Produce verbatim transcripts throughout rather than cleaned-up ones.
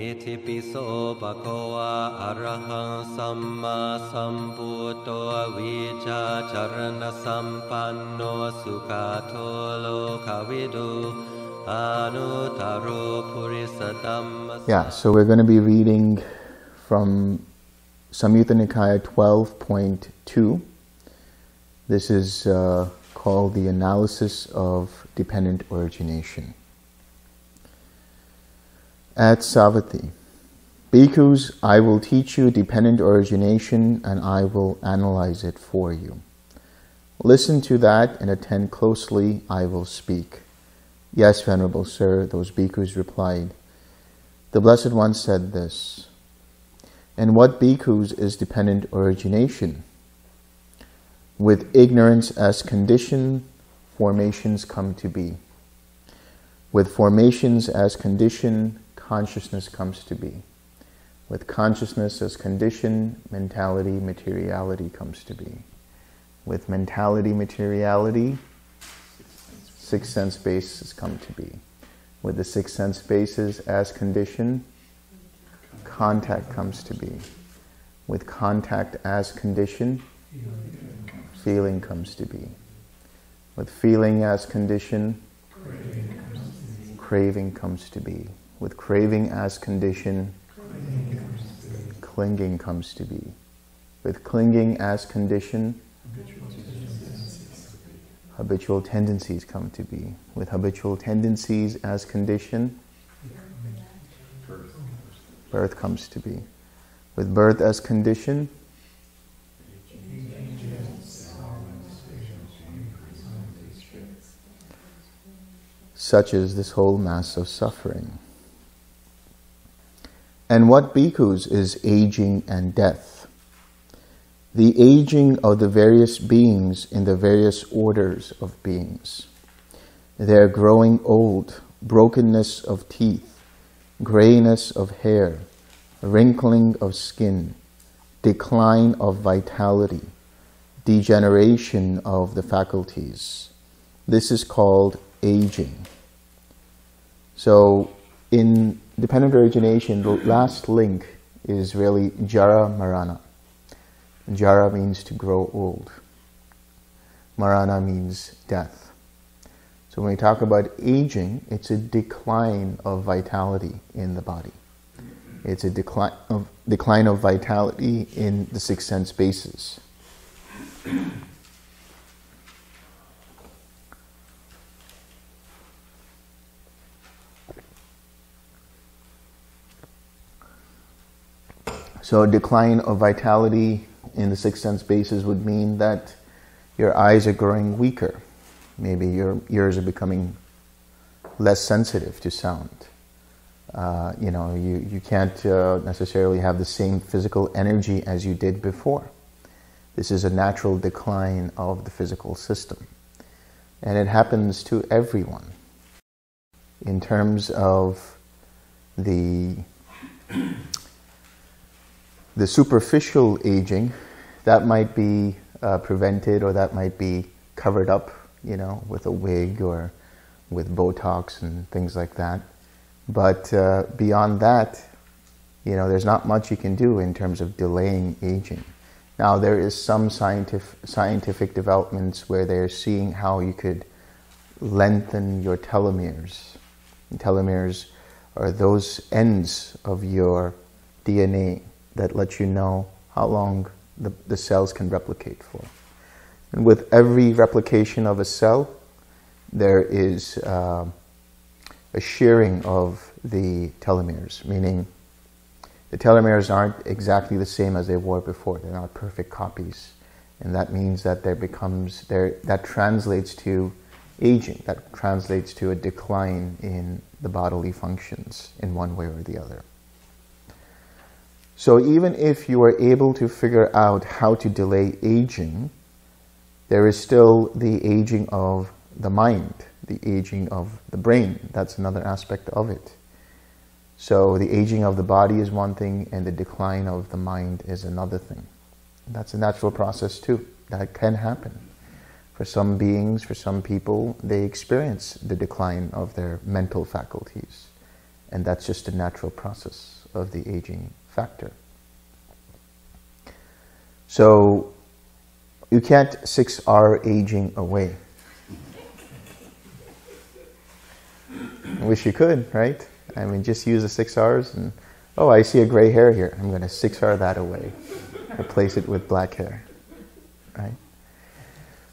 อิติปิโสภะคะวะอะระหังสัมมาสัมพุทโธวิชาจารณสัมปันโนสุขาโทโลกวิดูอานุตารุปุริสตัมมัสสะ Yeah, so we're going to be reading from Samyutta Nikaya twelve point two. This is uh, called the analysis of dependent origination. At Savatthi, Bhikkhus, I will teach you dependent origination and I will analyze it for you. Listen to that and attend closely, I will speak. Yes, Venerable Sir, those Bhikkhus replied. The Blessed One said this. And what, Bhikkhus, is dependent origination? With ignorance as condition, formations come to be. With formations as condition, consciousness comes to be. With consciousness as condition, mentality, materiality comes to be. With mentality, materiality, six sense bases come to be. With the six sense bases as condition, contact comes to be. With contact as condition, feeling comes to be. With feeling as condition, craving comes to be. Craving comes to be. With craving as condition, clinging comes, clinging comes to be. With clinging as condition, habitual tendencies, habitual tendencies come to be. With habitual tendencies as condition, birth, birth comes to be. With birth as condition, such is this whole mass of suffering. And what, Bhikkhus, is aging and death? The aging of the various beings in the various orders of beings. Their growing old, brokenness of teeth, grayness of hair, wrinkling of skin, decline of vitality, degeneration of the faculties. This is called aging. So, in dependent origination, the last link is really jara marana. Jara means to grow old. Marana means death. So when we talk about aging, it's a decline of vitality in the body. It's a decline of, decline of vitality in the six sense bases. So a decline of vitality in the six sense bases would mean that your eyes are growing weaker. Maybe your ears are becoming less sensitive to sound. Uh, you know, you, you can't uh, necessarily have the same physical energy as you did before. This is a natural decline of the physical system. And it happens to everyone. In terms of the the superficial aging, that might be uh, prevented, or that might be covered up, you know, with a wig or with Botox and things like that. But uh, beyond that, you know, there's not much you can do in terms of delaying aging. Now, there is some scientific, scientific developments where they're seeing how you could lengthen your telomeres. And telomeres are those ends of your D N A that lets you know how long the, the cells can replicate for. And with every replication of a cell, there is uh, a shearing of the telomeres, meaning the telomeres aren't exactly the same as they were before. They're not perfect copies. And that means that there becomes, there, that translates to aging, that translates to a decline in the bodily functions in one way or the other. So even if you are able to figure out how to delay aging, there is still the aging of the mind, the aging of the brain. That's another aspect of it. So the aging of the body is one thing, and the decline of the mind is another thing. That's a natural process too. That can happen. For some beings, for some people, they experience the decline of their mental faculties. And that's just a natural process of the aging factor. So you can't six R aging away. I wish you could, right? I mean, just use the six R's and, oh, I see a gray hair here. I'm going to six R that away. Replace it with black hair, right?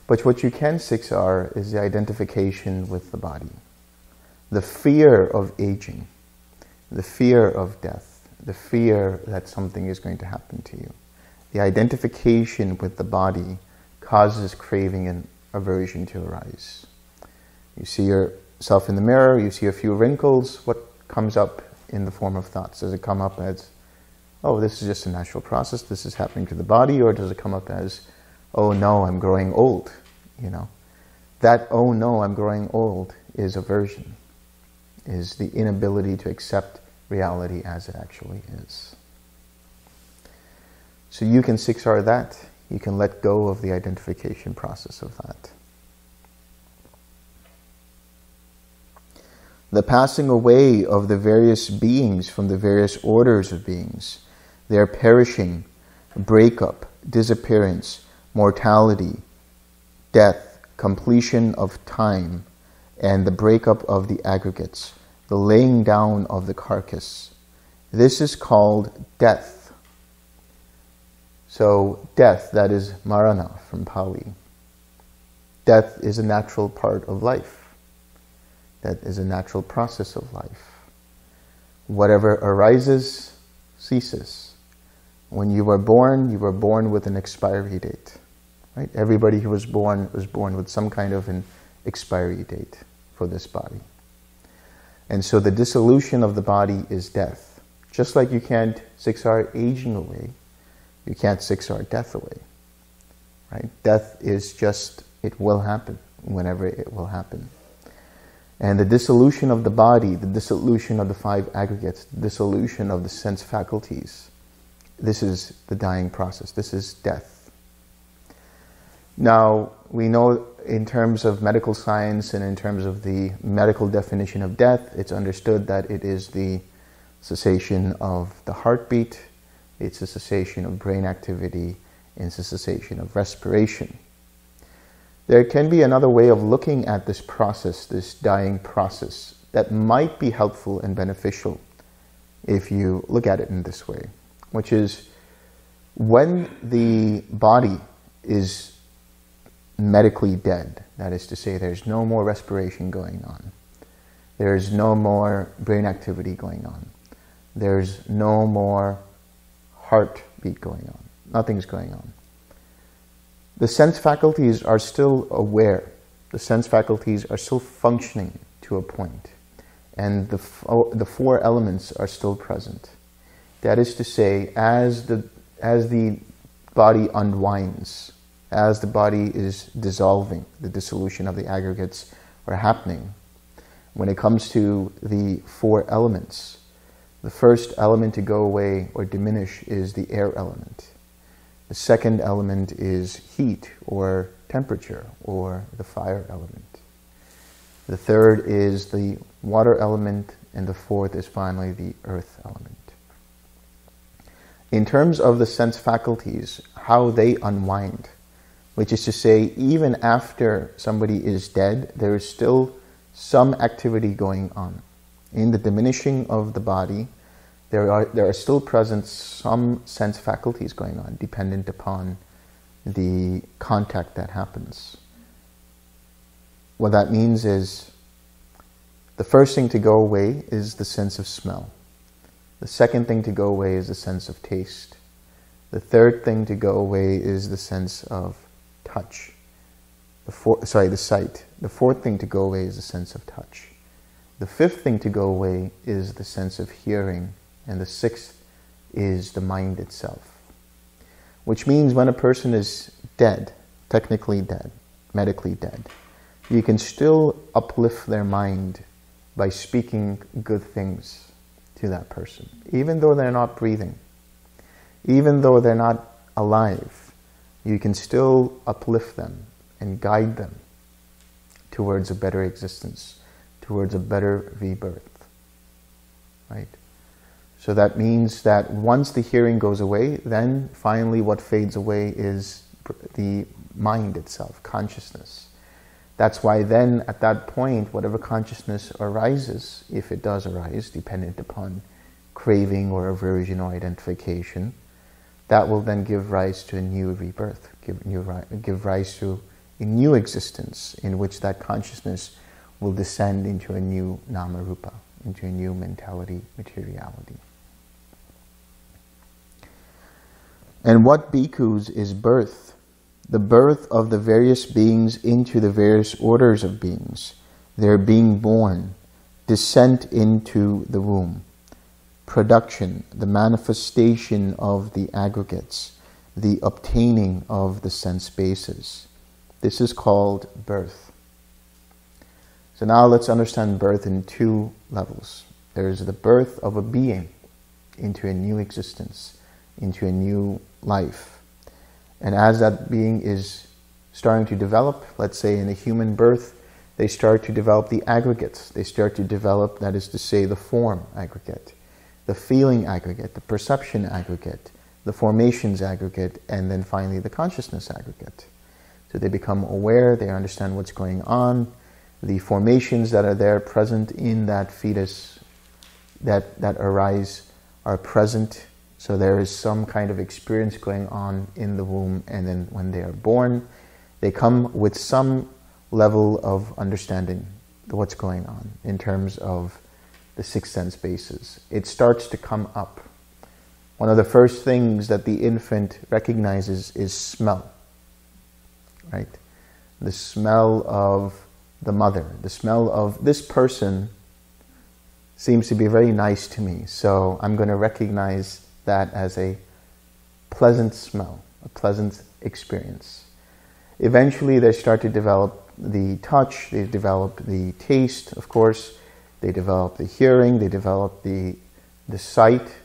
But what you can six R is the identification with the body. The fear of aging, the fear of death, the fear that something is going to happen to you. The identification with the body causes craving and aversion to arise. You see yourself in the mirror, you see a few wrinkles, what comes up in the form of thoughts? Does it come up as, oh, this is just a natural process, this is happening to the body, or does it come up as, oh no, I'm growing old, you know? That, oh no, I'm growing old is aversion, is the inability to accept reality as it actually is. So you can six R that, you can let go of the identification process of that. The passing away of the various beings from the various orders of beings, their perishing, breakup, disappearance, mortality, death, completion of time, and the breakup of the aggregates, the laying down of the carcass. This is called death. So death, that is marana from Pali. Death is a natural part of life. That is a natural process of life. Whatever arises, ceases. When you were born, you were born with an expiry date. Right? Everybody who was born was born with some kind of an expiry date for this body. And so the dissolution of the body is death. Just like you can't six R aging away, you can't six R death away. Right? Death is just, it will happen whenever it will happen. And the dissolution of the body, the dissolution of the five aggregates, the dissolution of the sense faculties, this is the dying process. This is death. Now, we know in terms of medical science and in terms of the medical definition of death, it's understood that it is the cessation of the heartbeat, it's a cessation of brain activity, and it's a cessation of respiration. There can be another way of looking at this process, this dying process, that might be helpful and beneficial if you look at it in this way, which is when the body is medically dead, that is to say, there's no more respiration going on, there's no more brain activity going on, there's no more heartbeat going on, nothing's going on. The sense faculties are still aware. The sense faculties are still functioning to a point. And the, the four elements are still present. That is to say, as the, as the body unwinds, as the body is dissolving, the dissolution of the aggregates are happening. When it comes to the four elements, the first element to go away or diminish is the air element. The second element is heat or temperature or the fire element. The third is the water element, and the fourth is finally the earth element. In terms of the sense faculties, how they unwind, which is to say, even after somebody is dead, there is still some activity going on. In the diminishing of the body, There are, there are still present some sense faculties going on, dependent upon the contact that happens. What that means is, the first thing to go away is the sense of smell. The second thing to go away is the sense of taste. The third thing to go away is the sense of touch. The four, sorry, the sight. The fourth thing to go away is the sense of touch. The fifth thing to go away is the sense of hearing. And the sixth is the mind itself. Which means when a person is dead, technically dead, medically dead, you can still uplift their mind by speaking good things to that person. Even though they're not breathing, even though they're not alive, you can still uplift them and guide them towards a better existence, towards a better rebirth. right? So that means that once the hearing goes away, then finally what fades away is the mind itself, consciousness. That's why then at that point, whatever consciousness arises, if it does arise, dependent upon craving or aversion or identification, that will then give rise to a new rebirth, give, new, give rise to a new existence in which that consciousness will descend into a new nama-rupa, into a new mentality, materiality. And what, bhikkhus, is birth? The birth of the various beings into the various orders of beings, their being born, descent into the womb, production, the manifestation of the aggregates, the obtaining of the sense bases. This is called birth. So now let's understand birth in two levels. There is the birth of a being into a new existence, into a new life. And as that being is starting to develop, let's say in a human birth, they start to develop the aggregates. They start to develop, that is to say, the form aggregate, the feeling aggregate, the perception aggregate, the formations aggregate, and then finally the consciousness aggregate. So they become aware, they understand what's going on, the formations that are there present in that fetus that, that arise are present. So there is some kind of experience going on in the womb, and then when they are born, they come with some level of understanding of what's going on in terms of the six sense bases. It starts to come up. One of the first things that the infant recognizes is smell, right? The smell of the mother, the smell of this person seems to be very nice to me, so I'm going to recognize that as a pleasant smell, a pleasant experience. Eventually they start to develop the touch, they develop the taste, of course, they develop the hearing, they develop the, the sight.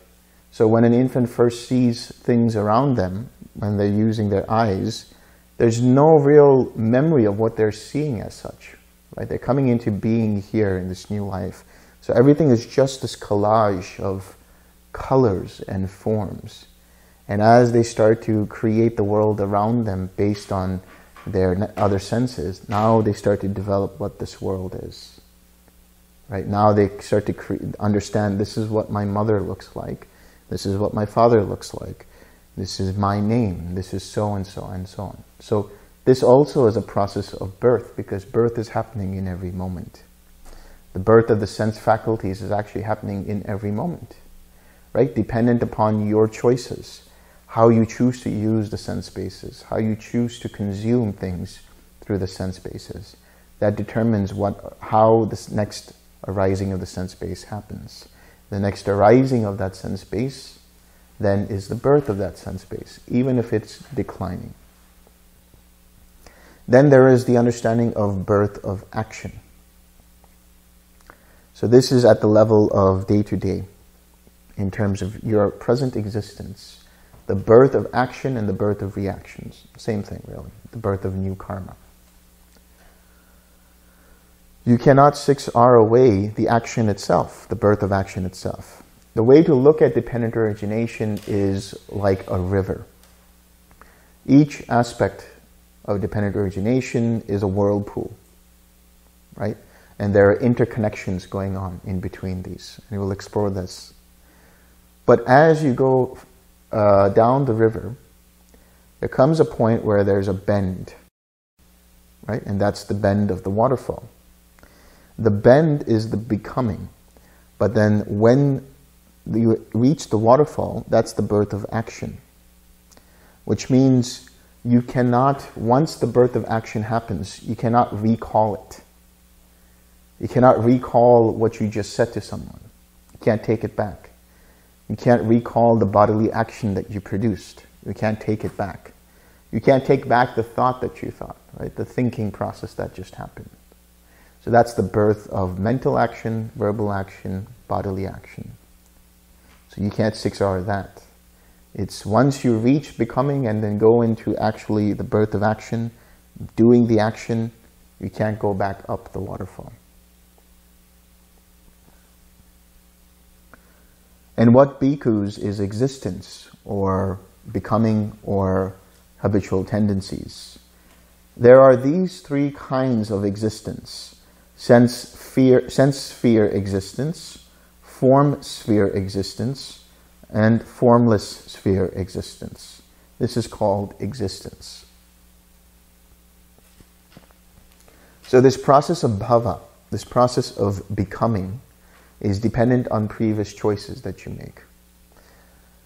So when an infant first sees things around them, when they're using their eyes, there's no real memory of what they're seeing as such, right? They're coming into being here in this new life. So everything is just this collage of colors and forms. And as they start to create the world around them based on their other senses, now they start to develop what this world is. Right now they start to cre understand this is what my mother looks like, this is what my father looks like, this is my name, this is so and so and so on. So this also is a process of birth, because birth is happening in every moment. The birth of the sense faculties is actually happening in every moment, right? Dependent upon your choices, how you choose to use the sense bases, how you choose to consume things through the sense bases. That determines what, how this next arising of the sense base happens. The next arising of that sense base then is the birth of that sense base, even if it's declining. Then there is the understanding of birth of action. So this is at the level of day-to-day, in terms of your present existence, the birth of action and the birth of reactions. Same thing, really, the birth of new karma. You cannot six R away the action itself, the birth of action itself. The way to look at dependent origination is like a river. Each aspect of dependent origination is a whirlpool, right? And there are interconnections going on in between these, and we'll explore this. But as you go uh, down the river, there comes a point where there's a bend, right? And that's the bend of the waterfall. The bend is the becoming, but then when you reach the waterfall, that's the birth of action, which means you cannot, once the birth of action happens, you cannot recall it. You cannot recall what you just said to someone. You can't take it back. You can't recall the bodily action that you produced. You can't take it back. You can't take back the thought that you thought, right? The thinking process that just happened. So that's the birth of mental action, verbal action, bodily action. So you can't six R that. It's once you reach becoming and then go into actually the birth of action, doing the action, you can't go back up the waterfall. And what bhikkhus is existence or becoming or habitual tendencies. There are these three kinds of existence: sense sphere, sense sphere existence, form sphere existence, and formless sphere existence. This is called existence. So this process of bhava, this process of becoming, is dependent on previous choices that you make.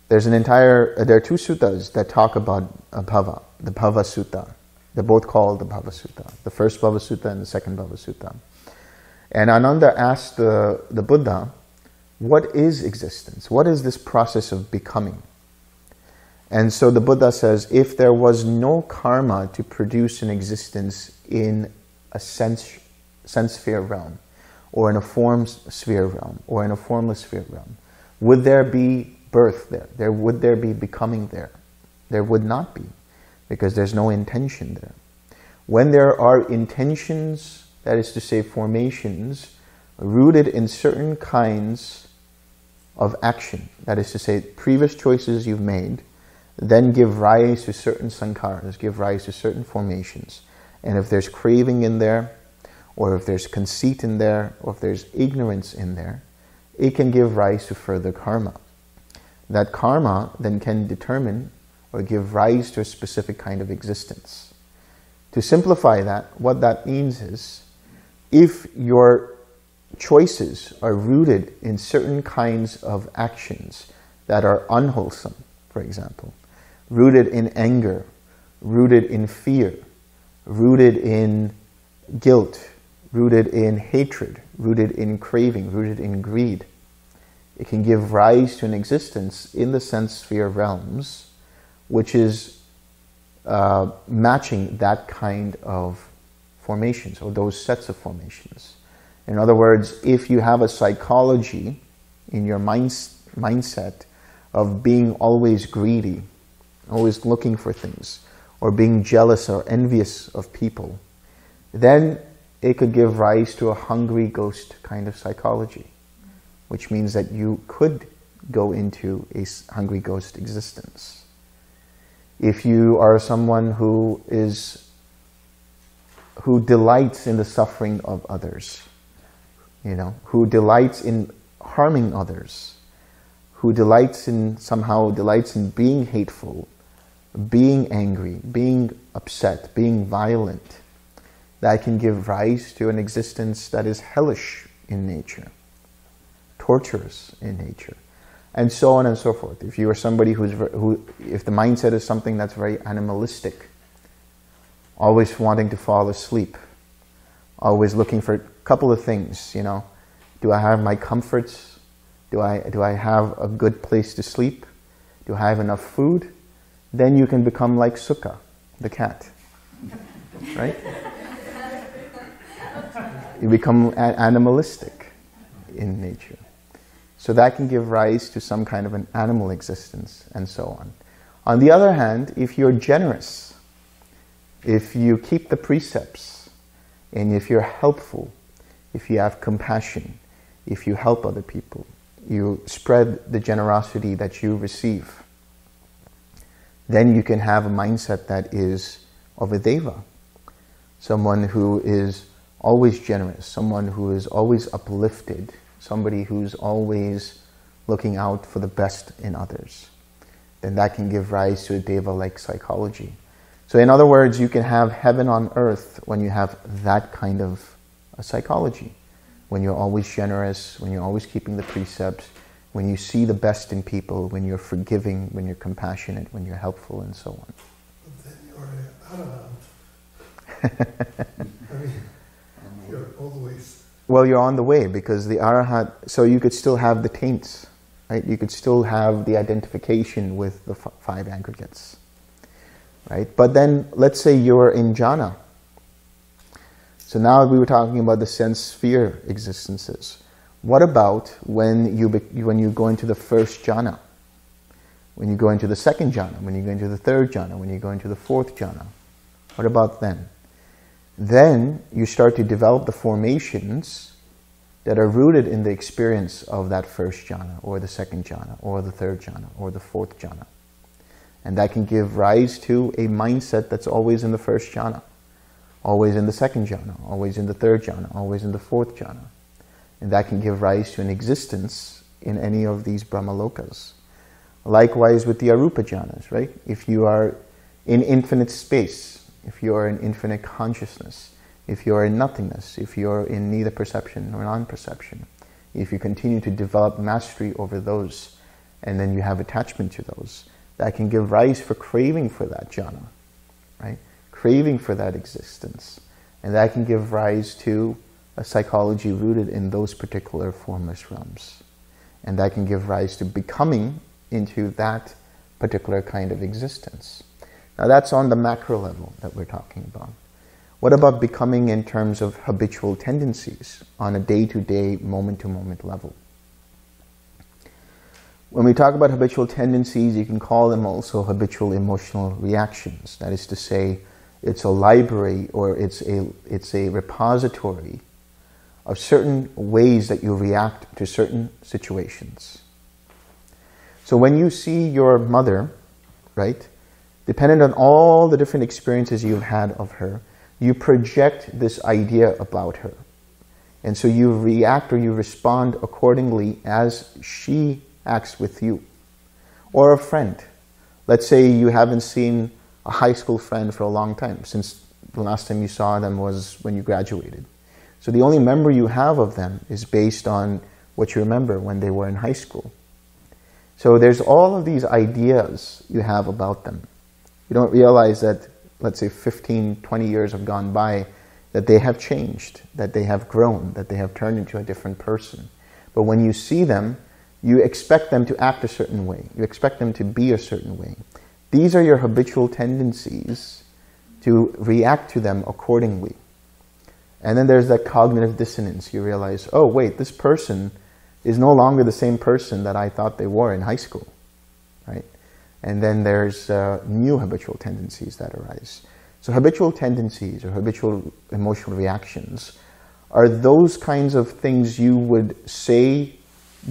There's an entire, there are two suttas that talk about bhava, the Bhava Sutta. They're both called the Bhava Sutta, the first Bhava Sutta and the second Bhava Sutta. And Ananda asked the, the Buddha, what is existence? What is this process of becoming? And so the Buddha says, if there was no karma to produce an existence in a sense, sense sphere realm, or in a form sphere realm, or in a formless sphere realm, would there be birth there? There would there be becoming there? There would not be, because there's no intention there. When there are intentions, that is to say formations, rooted in certain kinds of action, that is to say previous choices you've made, then give rise to certain sankharas, give rise to certain formations. And if there's craving in there, or if there's conceit in there, or if there's ignorance in there, it can give rise to further karma. That karma then can determine or give rise to a specific kind of existence. To simplify that, what that means is, if your choices are rooted in certain kinds of actions that are unwholesome, for example, rooted in anger, rooted in fear, rooted in guilt, rooted in hatred, rooted in craving, rooted in greed, it can give rise to an existence in the sense sphere realms, which is uh, matching that kind of formations or those sets of formations. In other words, if you have a psychology in your mind, mindset of being always greedy, always looking for things, or being jealous or envious of people, then it could give rise to a hungry ghost kind of psychology, which means that you could go into a hungry ghost existence. If you are someone who is who delights in the suffering of others, you know, who delights in harming others, who delights in somehow delights in being hateful, being angry, being upset, being violent, that can give rise to an existence that is hellish in nature, torturous in nature, and so on and so forth. If you are somebody who's, who, if the mindset is something that's very animalistic, always wanting to fall asleep, always looking for a couple of things, you know, do I have my comforts? Do I, do I have a good place to sleep? Do I have enough food? Then you can become like Sukha, the cat, right? You become animalistic in nature. So that can give rise to some kind of an animal existence and so on. On the other hand, if you're generous, if you keep the precepts, and if you're helpful, if you have compassion, if you help other people, you spread the generosity that you receive, then you can have a mindset that is of a deva, someone who is always generous, someone who is always uplifted, somebody who's always looking out for the best in others. Then that can give rise to a deva-like psychology. So in other words, you can have heaven on earth when you have that kind of a psychology, when you're always generous, when you're always keeping the precepts, when you see the best in people, when you're forgiving, when you're compassionate, when you're helpful, and so on. Then you're, I don't know. I mean, you're all the ways. Well, you're on the way, because the arahat, so you could still have the taints, right? You could still have the identification with the f five aggregates, right? But then let's say you're in jhana. So now we were talking about the sense sphere existences. What about when you, when you go into the first jhana, when you go into the second jhana, when you go into the third jhana, when you go into the fourth jhana? What about then? Then you start to develop the formations that are rooted in the experience of that first jhana, or the second jhana, or the third jhana, or the fourth jhana. And that can give rise to a mindset that's always in the first jhana, always in the second jhana, always in the third jhana, always in the fourth jhana. And that can give rise to an existence in any of these brahmalokas. Likewise with the arupa jhanas, right? If you are in infinite space, if you are in infinite consciousness, if you are in nothingness, if you are in neither perception nor non-perception, if you continue to develop mastery over those, and then you have attachment to those, that can give rise for craving for that jhana, right? Craving for that existence. And that can give rise to a psychology rooted in those particular formless realms. And that can give rise to becoming into that particular kind of existence. Now that's on the macro level that we're talking about. What about becoming in terms of habitual tendencies on a day-to-day, moment-to-moment level? When we talk about habitual tendencies, you can call them also habitual emotional reactions. That is to say, it's a library, or it's a, it's a repository of certain ways that you react to certain situations. So when you see your mother, right, dependent on all the different experiences you've had of her, you project this idea about her. And so you react or you respond accordingly as she acts with you. Or a friend. Let's say you haven't seen a high school friend for a long time, since the last time you saw them was when you graduated. So the only memory you have of them is based on what you remember when they were in high school. So there's all of these ideas you have about them. You don't realize that, let's say, fifteen, twenty years have gone by, that they have changed, that they have grown, that they have turned into a different person. But when you see them, you expect them to act a certain way. You expect them to be a certain way. These are your habitual tendencies to react to them accordingly. And then there's that cognitive dissonance. You realize, oh, wait, this person is no longer the same person that I thought they were in high school, right? And then there's uh, new habitual tendencies that arise. So habitual tendencies or habitual emotional reactions are those kinds of things you would say,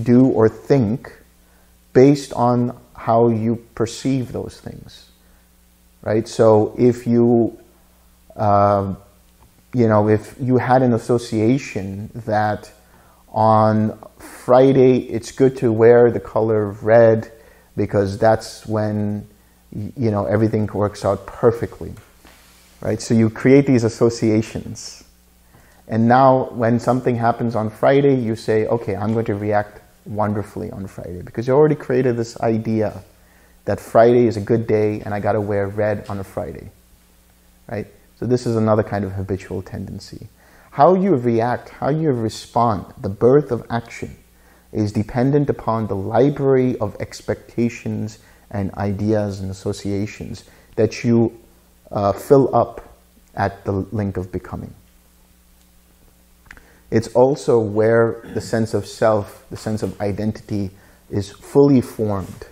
do, or think based on how you perceive those things, right? So if you, uh, you know, if you had an association that on Friday it's good to wear the color red, because that's when, you know, everything works out perfectly, right? So you create these associations. And now when something happens on Friday, you say, okay, I'm going to react wonderfully on Friday, because you already created this idea that Friday is a good day and I got to wear red on a Friday, right? So this is another kind of habitual tendency. How you react, how you respond, the birth of action, is dependent upon the library of expectations and ideas and associations that you uh, fill up at the link of becoming. It's also where the sense of self, the sense of identity, is fully formed,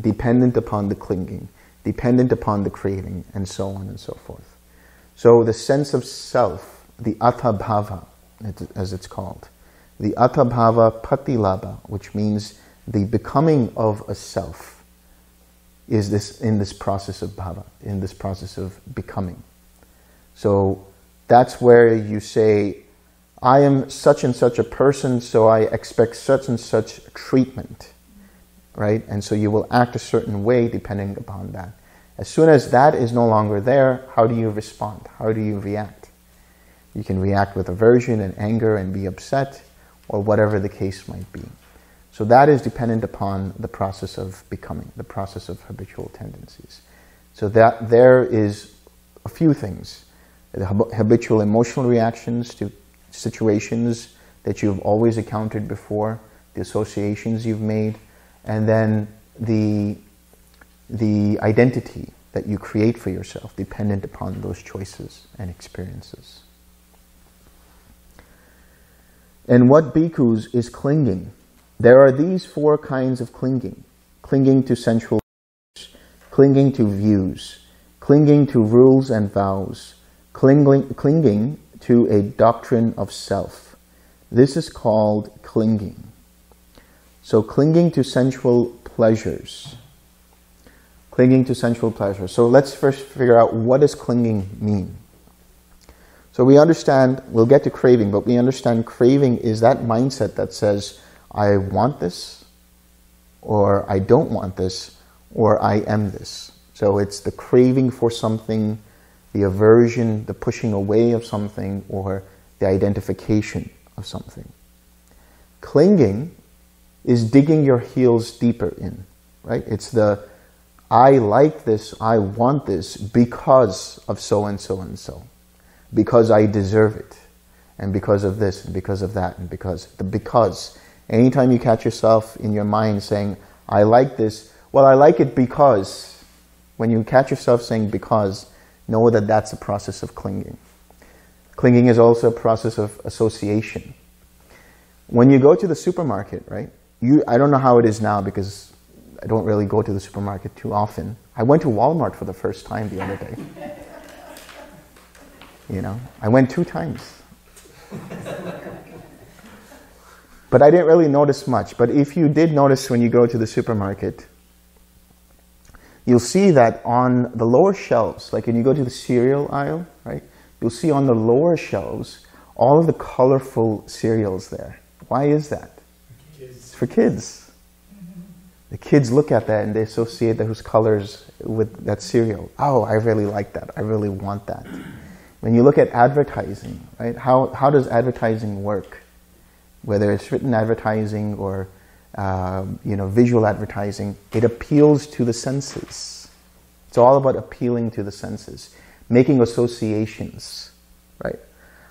dependent upon the clinging, dependent upon the craving, and so on and so forth. So the sense of self, the athabhava, as it's called, the athabhava patilabha, which means the becoming of a self, is this in this process of bhava, in this process of becoming. So that's where you say, I am such and such a person, so I expect such and such treatment, right? And so you will act a certain way depending upon that. As soon as that is no longer there, how do you respond? How do you react? You can react with aversion and anger and be upset, or whatever the case might be. So that is dependent upon the process of becoming, the process of habitual tendencies. So that there is a few things: the habitual emotional reactions to situations that you've always encountered before, the associations you've made, and then the, the identity that you create for yourself dependent upon those choices and experiences. And what, bhikkhus, is clinging? There are these four kinds of clinging. Clinging to sensual pleasures, clinging to views, clinging to rules and vows, clinging, clinging to a doctrine of self, This is called clinging. So clinging to sensual pleasures. Clinging to sensual pleasures. So let's first figure out, what does clinging mean? So we understand, we'll get to craving, but we understand craving is that mindset that says, I want this, or I don't want this, or I am this. So it's the craving for something, the aversion, the pushing away of something, or the identification of something. Clinging is digging your heels deeper in, right? It's the, I like this, I want this because of so and so and so, because I deserve it, and because of this, and because of that, and because, the because. Anytime you catch yourself in your mind saying, I like this, well, I like it because, when you catch yourself saying because, know that that's a process of clinging. Clinging is also a process of association. When you go to the supermarket, right? You, I don't know how it is now because I don't really go to the supermarket too often. I went to Walmart for the first time the other day. You know, I went two times. But I didn't really notice much. But if you did notice when you go to the supermarket, you'll see that on the lower shelves, like when you go to the cereal aisle, right? You'll see on the lower shelves all of the colorful cereals there. Why is that? Kids. It's for kids. Mm-hmm. The kids look at that and they associate those colors with that cereal. Oh, I really like that. I really want that. When you look at advertising, right? How, how does advertising work? Whether it's written advertising or uh, you know, visual advertising, it appeals to the senses. It's all about appealing to the senses, making associations, right?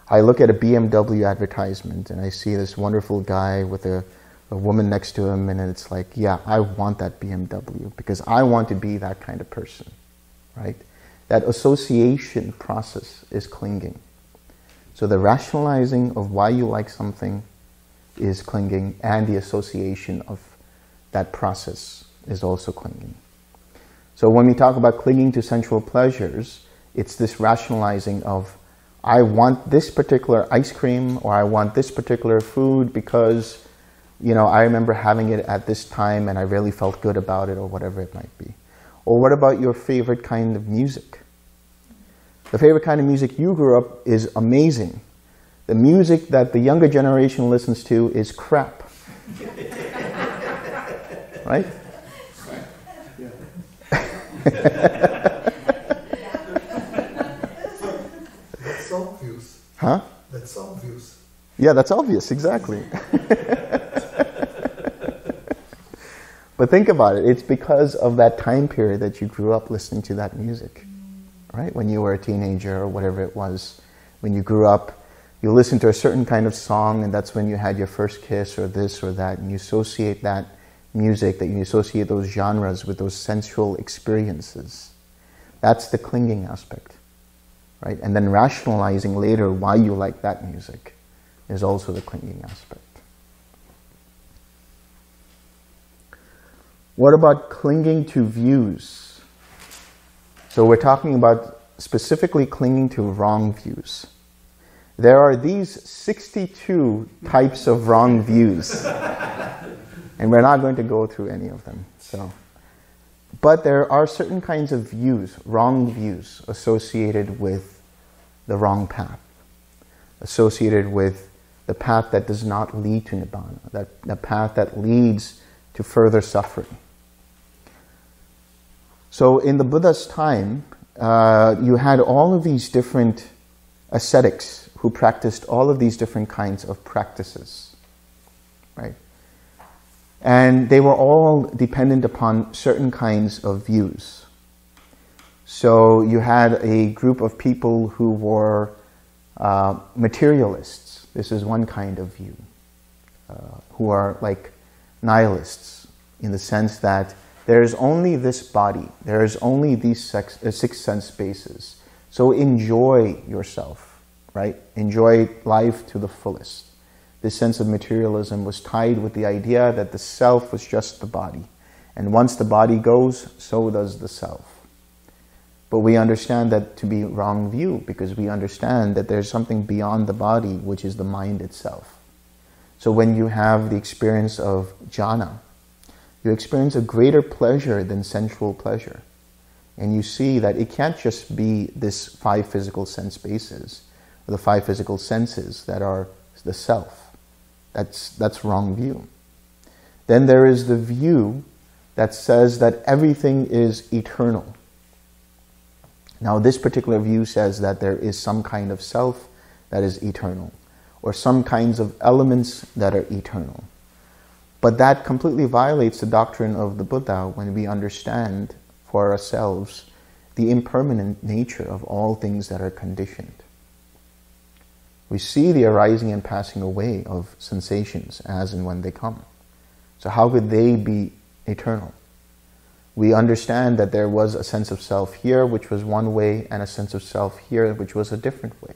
I look at a B M W advertisement and I see this wonderful guy with a, a woman next to him, and it's like, yeah, I want that B M W because I want to be that kind of person, right? That association process is clinging. So the rationalizing of why you like something is clinging, and the association of that process is also clinging. So when we talk about clinging to sensual pleasures, it's this rationalizing of, I want this particular ice cream, or I want this particular food because, you know, I remember having it at this time and I really felt good about it, or whatever it might be. Or what about your favorite kind of music? The favorite kind of music you grew up is amazing. The music that the younger generation listens to is crap. Right? That's obvious. Huh? That's obvious. Yeah, that's obvious, exactly. But think about it, it's because of that time period that you grew up listening to that music, right? When you were a teenager or whatever it was, when you grew up, you listen to a certain kind of song, and that's when you had your first kiss or this or that, and you associate that music, that you associate those genres with those sensual experiences. That's the clinging aspect, right? And then rationalizing later why you like that music is also the clinging aspect. What about clinging to views? So we're talking about specifically clinging to wrong views. There are these sixty-two types of wrong views, and we're not going to go through any of them. So, but there are certain kinds of views, wrong views, associated with the wrong path, associated with the path that does not lead to Nibbana, that, the path that leads to further suffering. So in the Buddha's time, uh, you had all of these different ascetics who practiced all of these different kinds of practices, right? And they were all dependent upon certain kinds of views. So you had a group of people who were uh, materialists. This is one kind of view, uh, who are like nihilists in the sense that there is only this body, there is only these sex, uh, six sense bases. So enjoy yourself. Right? Enjoy life to the fullest. This sense of materialism was tied with the idea that the self was just the body. And once the body goes, so does the self. But we understand that to be wrong view, because we understand that there's something beyond the body, which is the mind itself. So when you have the experience of jhana, you experience a greater pleasure than sensual pleasure. And you see that it can't just be this five physical sense bases, or the five physical senses that are the self. That's, that's wrong view. Then there is the view that says that everything is eternal. Now, this particular view says that there is some kind of self that is eternal, or some kinds of elements that are eternal. But that completely violates the doctrine of the Buddha when we understand for ourselves the impermanent nature of all things that are conditioned. We see the arising and passing away of sensations as and when they come. So how could they be eternal? We understand that there was a sense of self here, which was one way, and a sense of self here, which was a different way.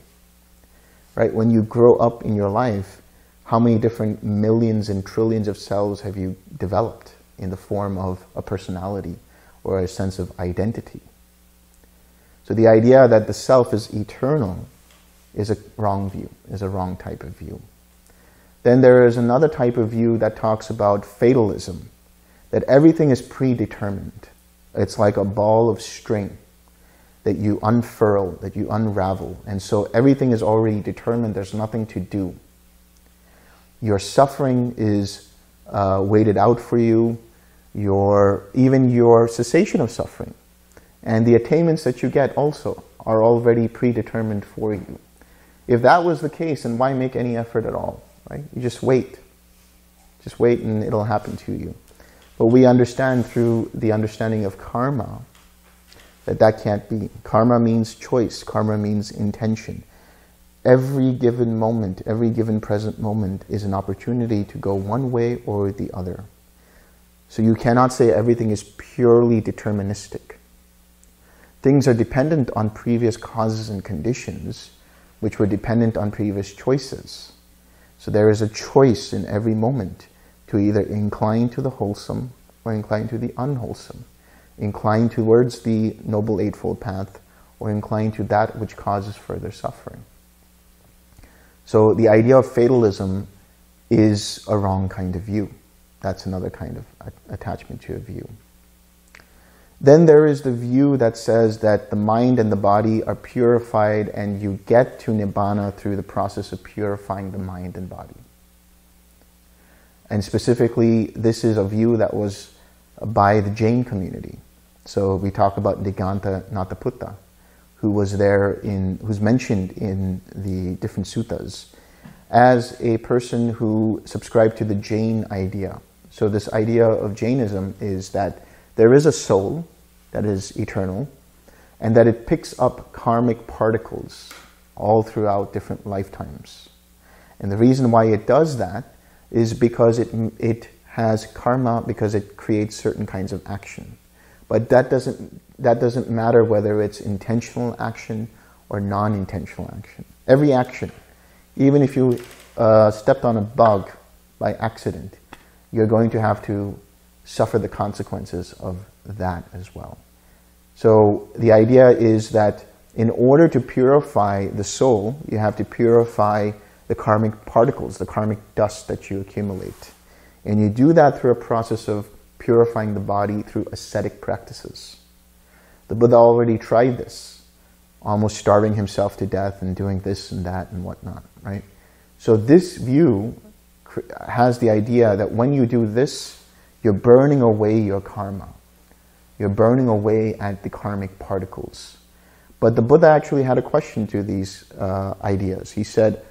Right? When you grow up in your life, how many different millions and trillions of selves have you developed in the form of a personality or a sense of identity? So the idea that the self is eternal is a wrong view, is a wrong type of view. Then there is another type of view that talks about fatalism, that everything is predetermined. It's like a ball of string that you unfurl, that you unravel. And so everything is already determined. There's nothing to do. Your suffering is uh, weighted out for you, your, even your cessation of suffering. And the attainments that you get also are already predetermined for you. If that was the case, then why make any effort at all? Right? You just wait. Just wait and it'll happen to you. But we understand through the understanding of karma that that can't be. Karma means choice. Karma means intention. Every given moment, every given present moment is an opportunity to go one way or the other. So you cannot say everything is purely deterministic. Things are dependent on previous causes and conditions, which were dependent on previous choices. So there is a choice in every moment to either incline to the wholesome or incline to the unwholesome, incline towards the Noble Eightfold Path or incline to that which causes further suffering. So the idea of fatalism is a wrong kind of view. That's another kind of attachment to a view. Then there is the view that says that the mind and the body are purified and you get to Nibbana through the process of purifying the mind and body. And specifically, this is a view that was by the Jain community. So we talk about Diganta Nataputta, who was there in, who's mentioned in the different suttas as a person who subscribed to the Jain idea. So this idea of Jainism is that there is a soul that is eternal and that it picks up karmic particles all throughout different lifetimes. And the reason why it does that is because it, it has karma, because it creates certain kinds of action. But that doesn't, that doesn't matter whether it's intentional action or non-intentional action. Every action, even if you uh, stepped on a bug by accident, you're going to have to suffer the consequences of that as well. So the idea is that in order to purify the soul, you have to purify the karmic particles, the karmic dust that you accumulate. And you do that through a process of purifying the body through ascetic practices. The Buddha already tried this, almost starving himself to death and doing this and that and whatnot, right? So this view has the idea that when you do this, you're burning away your karma. You're burning away at the karmic particles. But the Buddha actually had a question to these uh, ideas. He said,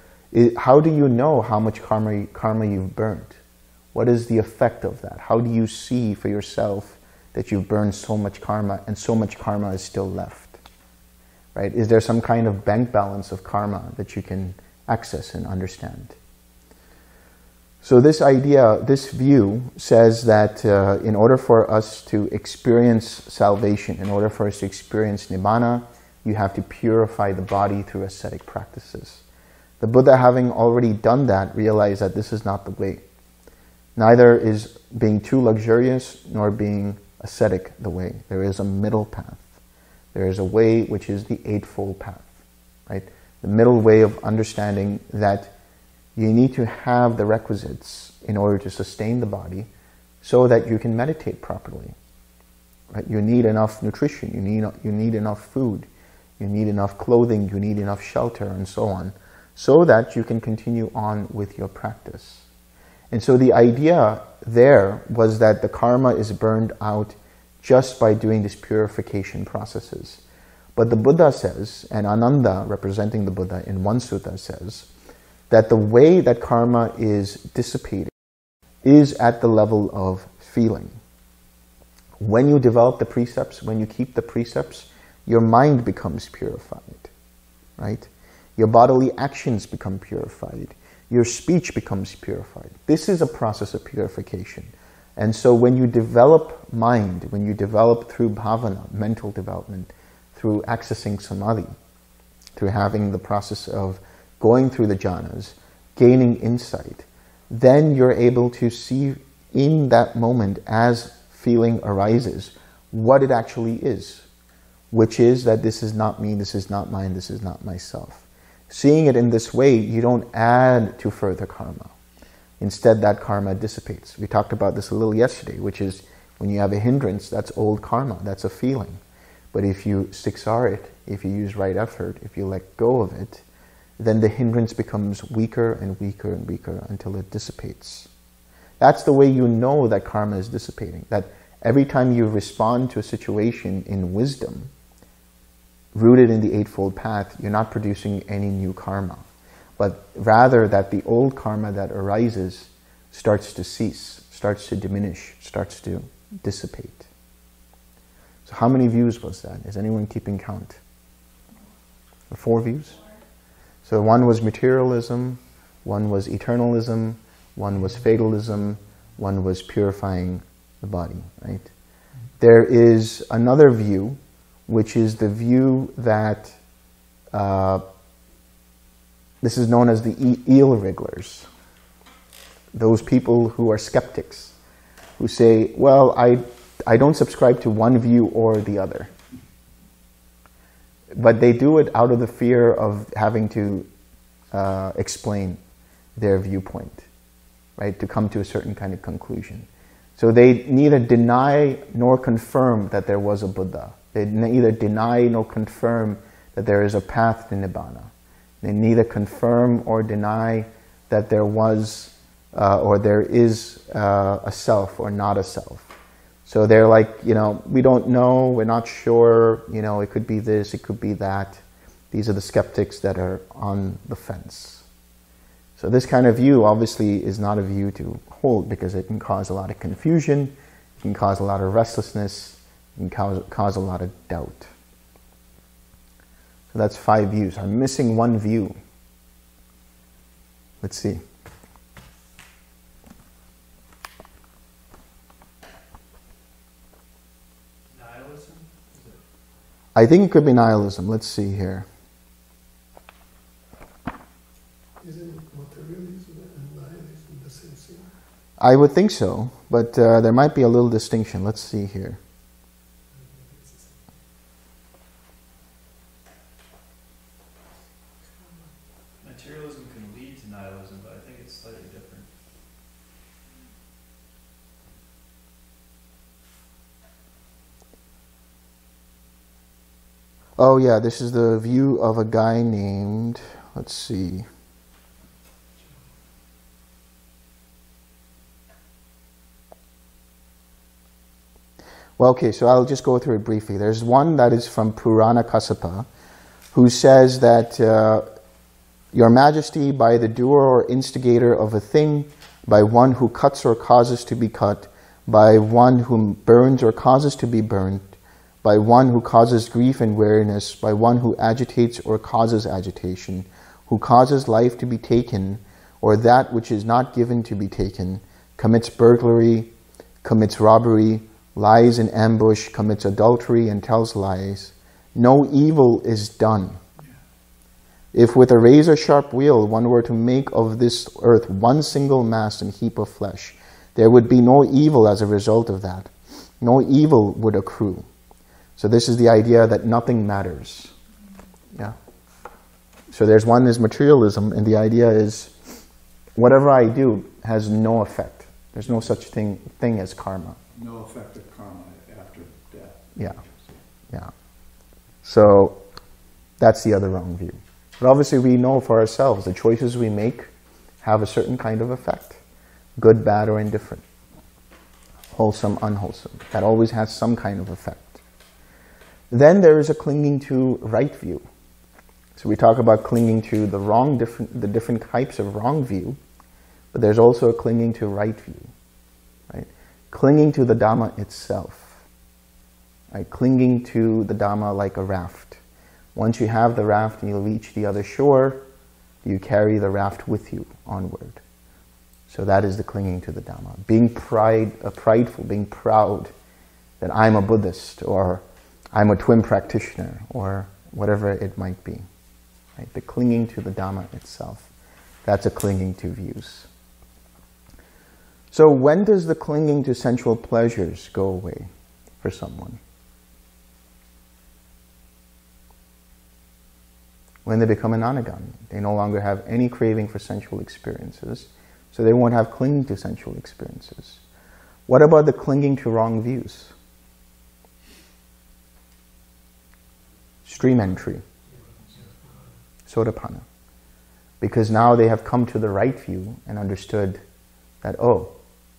how do you know how much karma, karma you've burned? What is the effect of that? How do you see for yourself that you've burned so much karma and so much karma is still left? Right? Is there some kind of bank balance of karma that you can access and understand? So this idea, this view says that uh, in order for us to experience salvation, in order for us to experience Nibbana, you have to purify the body through ascetic practices. The Buddha, having already done that, realized that this is not the way. Neither is being too luxurious nor being ascetic the way. There is a middle path. There is a way which is the Eightfold Path, right? The middle way of understanding that you need to have the requisites in order to sustain the body so that you can meditate properly. Right? You need enough nutrition, you need, you need enough food, you need enough clothing, you need enough shelter, and so on, so that you can continue on with your practice. And so the idea there was that the karma is burned out just by doing these purification processes. But the Buddha says, and Ananda, representing the Buddha in one sutta, says that the way that karma is dissipated is at the level of feeling. When you develop the precepts, when you keep the precepts, your mind becomes purified, right? Your bodily actions become purified. Your speech becomes purified. This is a process of purification. And so when you develop mind, when you develop through bhavana, mental development, through accessing samadhi, through having the process of going through the jhanas, gaining insight, then you're able to see in that moment as feeling arises what it actually is, which is that this is not me, this is not mine, this is not myself. Seeing it in this way, you don't add to further karma. Instead, that karma dissipates. We talked about this a little yesterday, which is when you have a hindrance, that's old karma, that's a feeling. But if you siksar it, if you use right effort, if you let go of it, then the hindrance becomes weaker and weaker and weaker until it dissipates. That's the way you know that karma is dissipating, that every time you respond to a situation in wisdom, rooted in the Eightfold Path, you're not producing any new karma, but rather that the old karma that arises starts to cease, starts to diminish, starts to dissipate. So how many views was that? Is anyone keeping count? Four views? So one was materialism, one was eternalism, one was fatalism, one was purifying the body, right? There is another view, which is the view that, uh, this is known as the eel wrigglers. Those people who are skeptics, who say, well, I... I don't subscribe to one view or the other. But they do it out of the fear of having to uh, explain their viewpoint, right? To come to a certain kind of conclusion. So they neither deny nor confirm that there was a Buddha. They neither deny nor confirm that there is a path to Nibbana. They neither confirm or deny that there was uh, or there is uh, a self or not a self. So they're like, you know, we don't know, we're not sure, you know, it could be this, it could be that. These are the skeptics that are on the fence. So this kind of view obviously is not a view to hold because it can cause a lot of confusion, it can cause a lot of restlessness, it can cause, cause a lot of doubt. So that's five views. I'm missing one view. Let's see. I think it could be nihilism. Let's see here. Isn't materialism and nihilism the same thing? I would think so, but uh, there might be a little distinction. Let's see here. Materialism can lead to nihilism, but I think it's slightly different. Oh yeah, this is the view of a guy named, let's see. Well, okay, so I'll just go through it briefly. There's one that is from Purana Kassapa, who says that uh, Your Majesty, by the doer or instigator of a thing, by one who cuts or causes to be cut, by one who burns or causes to be burned, by one who causes grief and weariness, by one who agitates or causes agitation, who causes life to be taken, or that which is not given to be taken, commits burglary, commits robbery, lies in ambush, commits adultery and tells lies. No evil is done. If with a razor-sharp wheel one were to make of this earth one single mass and heap of flesh, there would be no evil as a result of that. No evil would accrue. So this is the idea that nothing matters. Yeah. So there's one is materialism, and the idea is whatever I do has no effect. There's no such thing thing as karma. No effect of karma after death. Yeah, yeah. So that's the other wrong view. But obviously we know for ourselves the choices we make have a certain kind of effect. Good, bad, or indifferent. Wholesome, unwholesome. That always has some kind of effect. Then there is a clinging to right view. So we talk about clinging to the wrong, different, the different types of wrong view, but there's also a clinging to right view, right? Clinging to the Dhamma itself, right? Clinging to the Dhamma like a raft. Once you have the raft and you reach the other shore, you carry the raft with you onward. So that is the clinging to the Dhamma. Being pride, uh, prideful, being proud that I'm a Buddhist, or I'm a twin practitioner, or whatever it might be. Right? The clinging to the Dhamma itself. That's a clinging to views. So when does the clinging to sensual pleasures go away for someone? When they become an anagami. They no longer have any craving for sensual experiences, so they won't have clinging to sensual experiences. What about the clinging to wrong views? Stream entry. Sotapanna. Because now they have come to the right view and understood that, oh,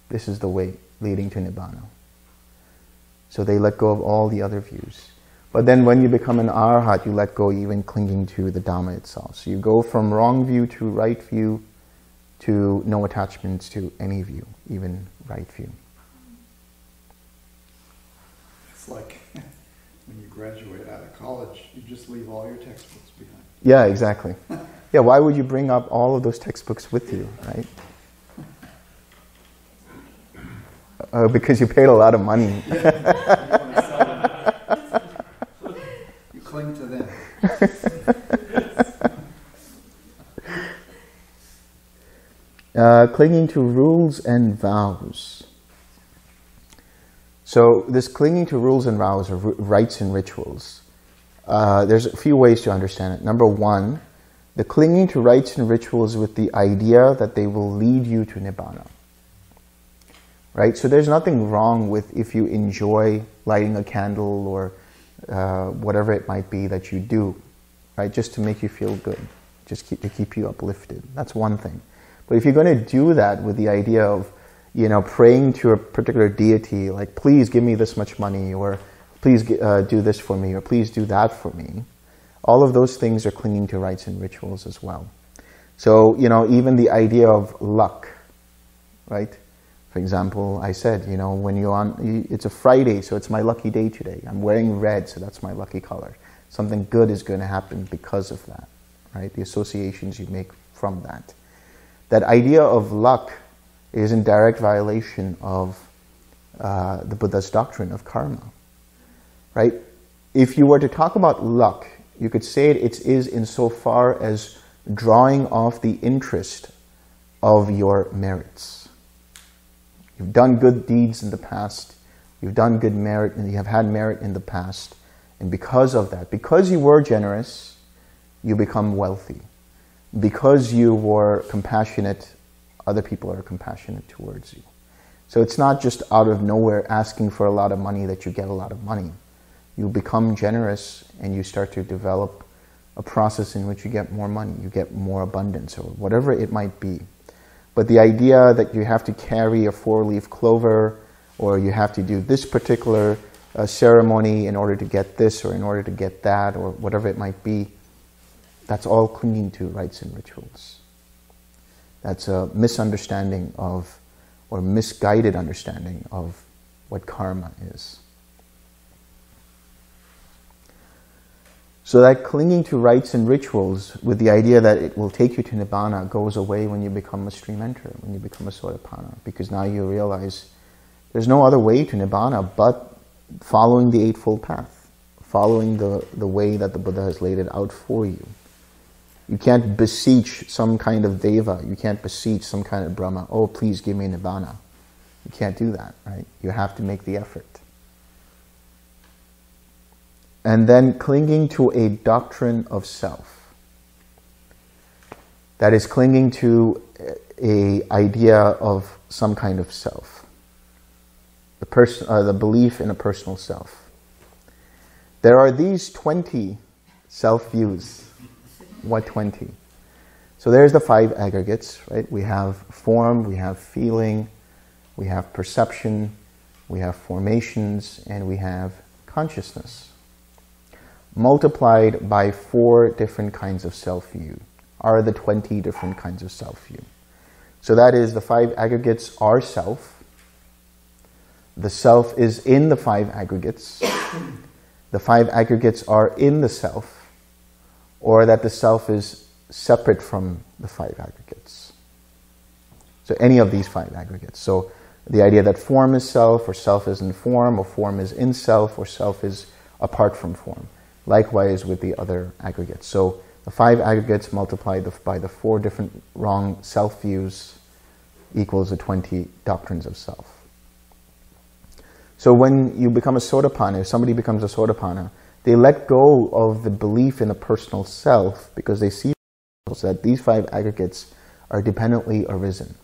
this is the way leading to Nibbana. So they let go of all the other views. But then when you become an Arhat, you let go even clinging to the Dhamma itself. So you go from wrong view to right view to no attachments to any view, even right view. It's like when you graduate out of college, you just leave all your textbooks behind. Yeah, exactly. Yeah, why would you bring up all of those textbooks with you, right? Uh, because you paid a lot of money. You cling to them. uh, clinging to rules and vows. So this clinging to rules and vows, or rites and rituals, uh, there's a few ways to understand it. Number one, the clinging to rites and rituals with the idea that they will lead you to Nibbana. Right? So there's nothing wrong with if you enjoy lighting a candle or uh, whatever it might be that you do, right? Just to make you feel good, just keep, to keep you uplifted. That's one thing. But if you're going to do that with the idea of, you know, praying to a particular deity, like, please give me this much money, or please uh, do this for me, or please do that for me, all of those things are clinging to rites and rituals as well. So, you know, even the idea of luck, right? For example, I said, you know, when you're on, it's a Friday, so it's my lucky day today. I'm wearing red, so that's my lucky color. Something good is going to happen because of that, right? The associations you make from that. That idea of luck is in direct violation of uh, the Buddha's doctrine of karma, right? If you were to talk about luck, you could say it, it is insofar as drawing off the interest of your merits. You've done good deeds in the past, you've done good merit, and you have had merit in the past, and because of that, because you were generous, you become wealthy. Because you were compassionate, other people are compassionate towards you. So it's not just out of nowhere asking for a lot of money that you get a lot of money. You become generous and you start to develop a process in which you get more money, you get more abundance, or whatever it might be. But the idea that you have to carry a four-leaf clover, or you have to do this particular uh, ceremony in order to get this, or in order to get that, or whatever it might be, that's all clinging to rites and rituals. That's a misunderstanding of, or misguided understanding of, what karma is. So that clinging to rites and rituals with the idea that it will take you to Nibbana goes away when you become a stream enterer, when you become a Sotapanna, because now you realize there's no other way to Nibbana but following the Eightfold Path, following the, the way that the Buddha has laid it out for you. You can't beseech some kind of Deva, you can't beseech some kind of Brahma, oh, please give me Nibbana. You can't do that, right? You have to make the effort. And then clinging to a doctrine of self. That is clinging to a idea of some kind of self, the person, uh, the belief in a personal self. There are these twenty self-views. What twenty? So there's the five aggregates, right? We have form, we have feeling, we have perception, we have formations, and we have consciousness. Multiplied by four different kinds of self-view are the twenty different kinds of self-view. So that is, the five aggregates are self. The self is in the five aggregates. The five aggregates are in the self, or that the self is separate from the five aggregates. So any of these five aggregates. So the idea that form is self, or self is in form, or form is in self, or self is apart from form. Likewise with the other aggregates. So the five aggregates multiplied by the four different wrong self-views equals the twenty doctrines of self. So when you become a Sotapanna, if somebody becomes a Sotapanna, they let go of the belief in a personal self because they see that these five aggregates are dependently arisen.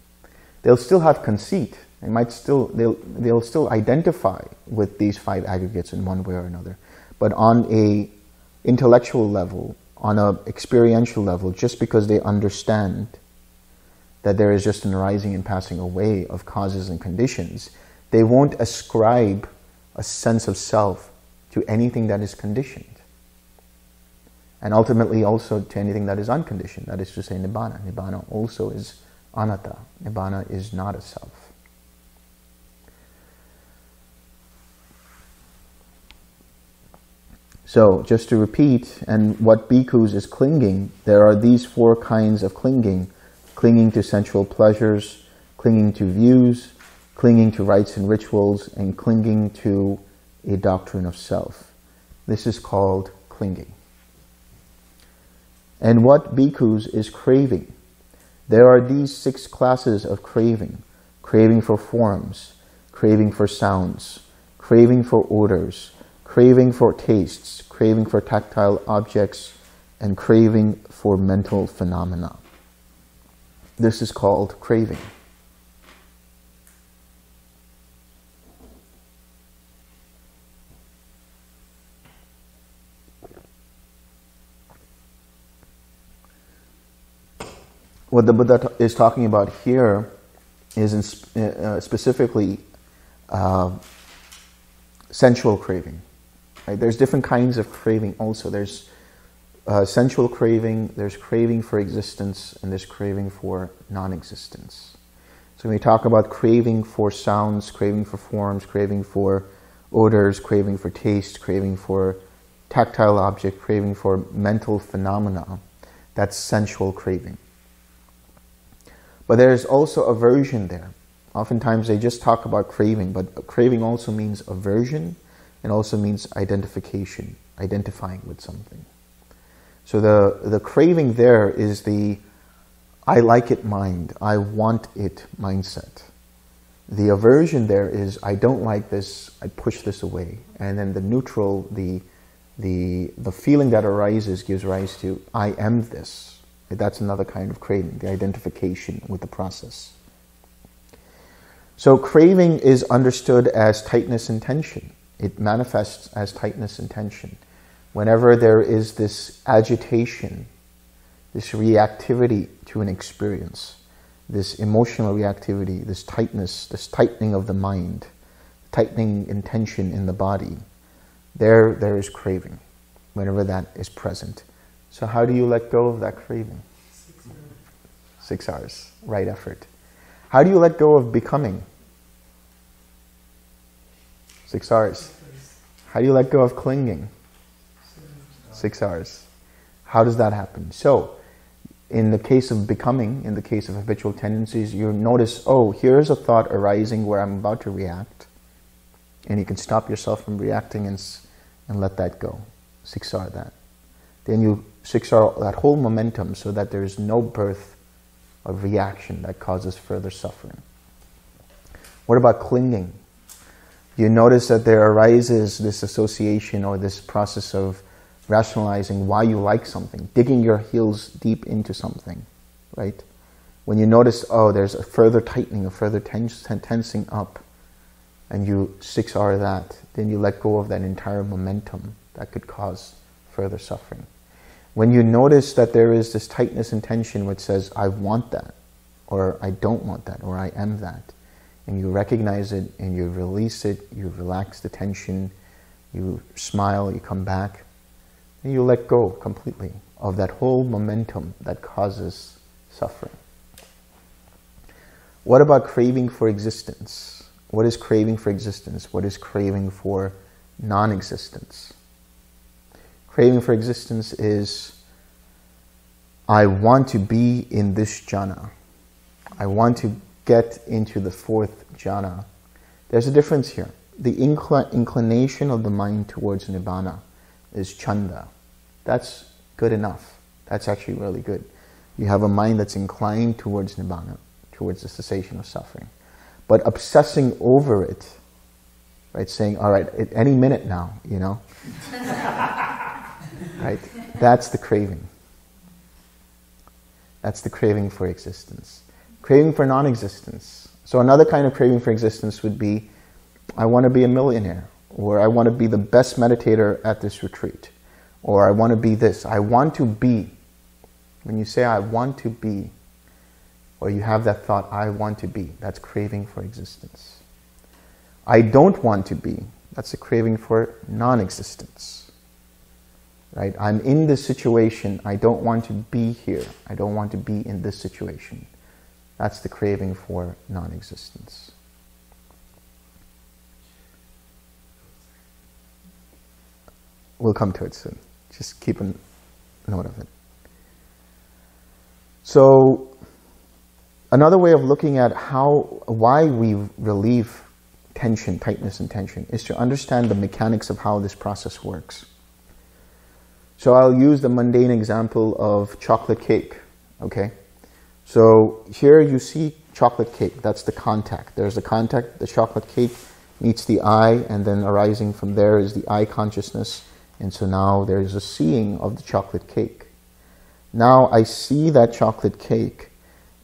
They'll still have conceit. They might still, they'll, they'll still identify with these five aggregates in one way or another. But on an intellectual level, on an experiential level, just because they understand that there is just an arising and passing away of causes and conditions, they won't ascribe a sense of self to anything that is conditioned. And ultimately also to anything that is unconditioned. That is to say Nibbana. Nibbana also is anatta. Nibbana is not a self. So just to repeat, and what bhikkhus is clinging, there are these four kinds of clinging. Clinging to sensual pleasures, clinging to views, clinging to rites and rituals, and clinging to a doctrine of self. This is called clinging. And what bhikkhus is craving? There are these six classes of craving. Craving for forms, craving for sounds, craving for odors, craving for tastes, craving for tactile objects, and craving for mental phenomena. This is called craving. What the Buddha is talking about here is in sp uh, specifically uh, sensual craving. Right? There's different kinds of craving also. There's uh, sensual craving, there's craving for existence, and there's craving for non-existence. So when we talk about craving for sounds, craving for forms, craving for odors, craving for taste, craving for tactile object, craving for mental phenomena, that's sensual craving. But there is also aversion there. Oftentimes they just talk about craving, but craving also means aversion and also means identification, identifying with something. So the, the craving there is the I like it mind, I want it mindset. The aversion there is I don't like this, I push this away. And then the neutral, the, the, the feeling that arises gives rise to I am this. That's another kind of craving, the identification with the process. So craving is understood as tightness and tension. It manifests as tightness and tension. Whenever there is this agitation, this reactivity to an experience, this emotional reactivity, this tightness, this tightening of the mind, tightening and tension in the body, there, there is craving, whenever that is present. So how do you let go of that craving? Six hours. Six hours, right effort. How do you let go of becoming? Six hours. How do you let go of clinging? Six hours. How does that happen? So, in the case of becoming, in the case of habitual tendencies, you notice, oh, here's a thought arising where I'm about to react. And you can stop yourself from reacting and, and let that go. Six hours that. Then you six-hour that whole momentum so that there is no birth of reaction that causes further suffering. What about clinging? You notice that there arises this association or this process of rationalizing why you like something, digging your heels deep into something, right? When you notice, oh, there's a further tightening, a further tens tensing up, and you six R that, then you let go of that entire momentum that could cause further suffering. When you notice that there is this tightness and tension which says, I want that, or I don't want that, or I am that, and you recognize it, and you release it, you relax the tension, you smile, you come back, and you let go completely of that whole momentum that causes suffering. What about craving for existence? What is craving for existence? What is craving for non-existence? Craving for existence is, I want to be in this jhana. I want to get into the fourth jhana. There's a difference here. The incl inclination of the mind towards nibbana is chanda. That's good enough. That's actually really good. You have a mind that's inclined towards nibbana, towards the cessation of suffering. But obsessing over it, right, saying, all right, at any minute now, you know. Right? That's the craving. That's the craving for existence. Craving for non-existence. So another kind of craving for existence would be, I want to be a millionaire, or I want to be the best meditator at this retreat, or I want to be this. I want to be. When you say I want to be, or you have that thought, I want to be, that's craving for existence. I don't want to be, that's a craving for non-existence. Right? I'm in this situation, I don't want to be here, I don't want to be in this situation. That's the craving for non-existence. We'll come to it soon, just keep a note of it. So, another way of looking at how, why we relieve tension, tightness and tension, is to understand the mechanics of how this process works. So I'll use the mundane example of chocolate cake, okay? So here you see chocolate cake, that's the contact. There's the contact, the chocolate cake meets the eye, and then arising from there is the eye consciousness, and so now there's a seeing of the chocolate cake. Now I see that chocolate cake,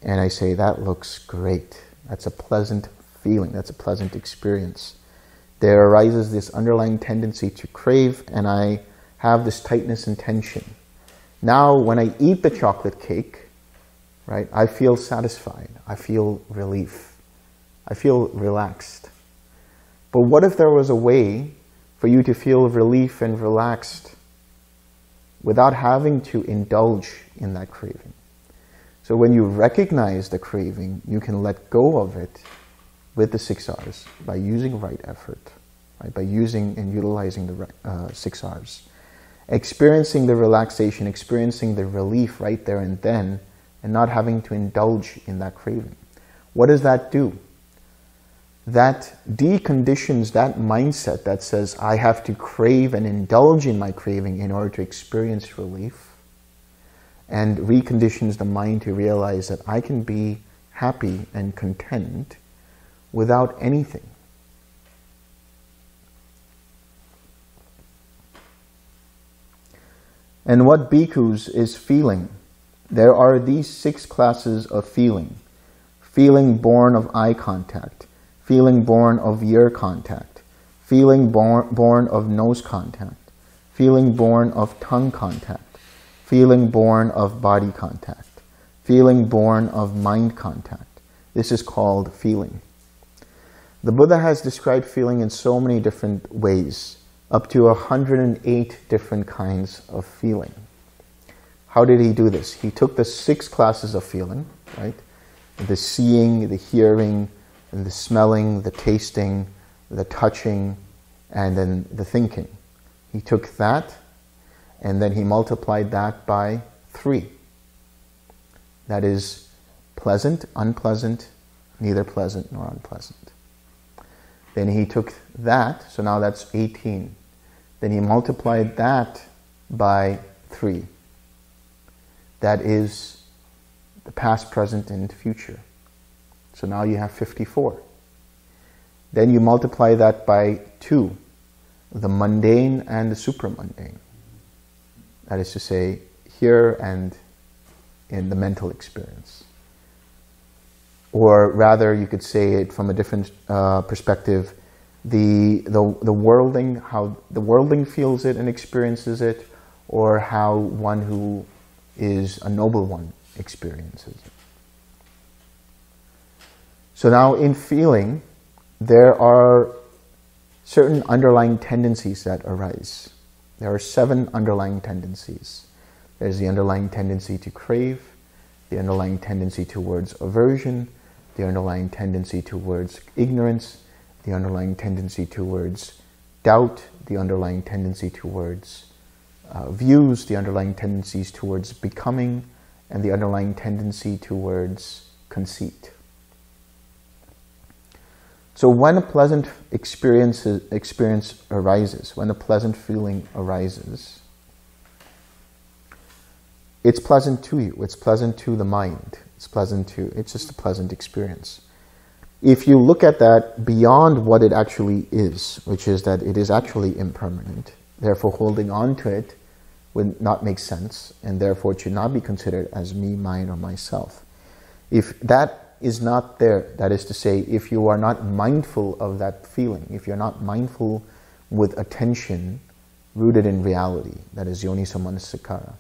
and I say, that looks great. That's a pleasant feeling, that's a pleasant experience. There arises this underlying tendency to crave, and I have this tightness and tension. Now, when I eat the chocolate cake, right, I feel satisfied. I feel relief. I feel relaxed. But what if there was a way for you to feel relief and relaxed without having to indulge in that craving? So when you recognize the craving, you can let go of it with the six R's by using right effort, right, by using and utilizing the uh, six R's. Experiencing the relaxation, experiencing the relief right there and then, and not having to indulge in that craving. What does that do? That deconditions that mindset that says, I have to crave and indulge in my craving in order to experience relief, and reconditions the mind to realize that I can be happy and content without anything. And what bhikkhus is feeling? There are these six classes of feeling. Feeling born of eye contact. Feeling born of ear contact. Feeling born, born of nose contact. Feeling born of tongue contact. Feeling born of body contact. Feeling born of mind contact. This is called feeling. The Buddha has described feeling in so many different ways, up to one hundred eight different kinds of feeling. How did he do this? He took the six classes of feeling, right? The seeing, the hearing, and the smelling, the tasting, the touching, and then the thinking. He took that, and then he multiplied that by three. That is pleasant, unpleasant, neither pleasant nor unpleasant. Then he took that, so now that's eighteen. Then he multiplied that by three. That is the past, present, and future. So now you have fifty-four. Then you multiply that by two, the mundane and the supramundane. That is to say, here and in the mental experience. or rather you could say it from a different uh, perspective, the, the, the worldling, how the worldling feels it and experiences it, or how one who is a noble one experiences it. So now in feeling, there are certain underlying tendencies that arise. There are seven underlying tendencies. There's the underlying tendency to crave, the underlying tendency towards aversion, the underlying tendency towards ignorance, the underlying tendency towards doubt, the underlying tendency towards uh, views, the underlying tendencies towards becoming, and the underlying tendency towards conceit. So when a pleasant experience, experience arises, when a pleasant feeling arises, it's pleasant to you, it's pleasant to the mind, it's pleasant to, it's just a pleasant experience. If you look at that beyond what it actually is, which is that it is actually impermanent, therefore holding on to it would not make sense, and therefore it should not be considered as me, mine, or myself. If that is not there, that is to say, if you are not mindful of that feeling, if you're not mindful with attention rooted in reality, that is yoniso manasikara,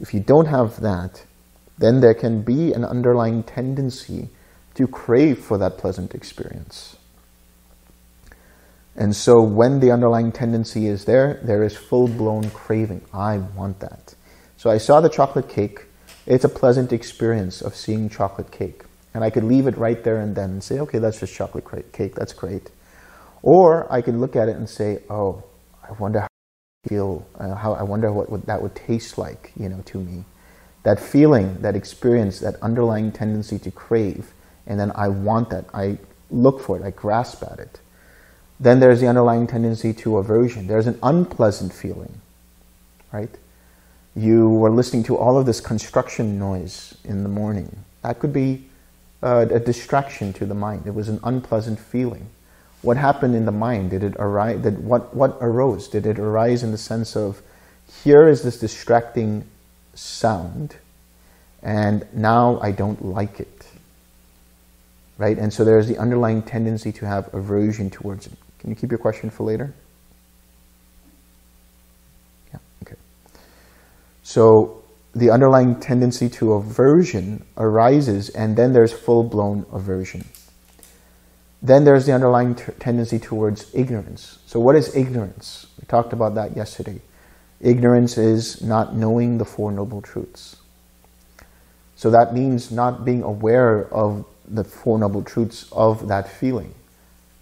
if you don't have that, then there can be an underlying tendency to crave for that pleasant experience. And so when the underlying tendency is there, there is full-blown craving. I want that. So I saw the chocolate cake. It's a pleasant experience of seeing chocolate cake. And I could leave it right there and then and say, okay, that's just chocolate cake. That's great. Or I could look at it and say, oh, I wonder how I feel, uh, how I wonder what would, that would taste like, you know, to me. That feeling, that experience, that underlying tendency to crave, and then I want that, I look for it, I grasp at it. Then there's the underlying tendency to aversion. There's an unpleasant feeling, right? You were listening to all of this construction noise in the morning. That could be uh, a distraction to the mind. It was an unpleasant feeling. What happened in the mind? Did it arise? Did what, what arose? Did it arise in the sense of, here is this distracting sound, and now I don't like it? Right? And so there's the underlying tendency to have aversion towards it. Can you keep your question for later? Yeah, okay. So the underlying tendency to aversion arises, and then there's full-blown aversion. Then there's the underlying tendency towards ignorance. So what is ignorance? We talked about that yesterday. Ignorance is not knowing the Four Noble Truths. So that means not being aware of the Four Noble Truths of that feeling,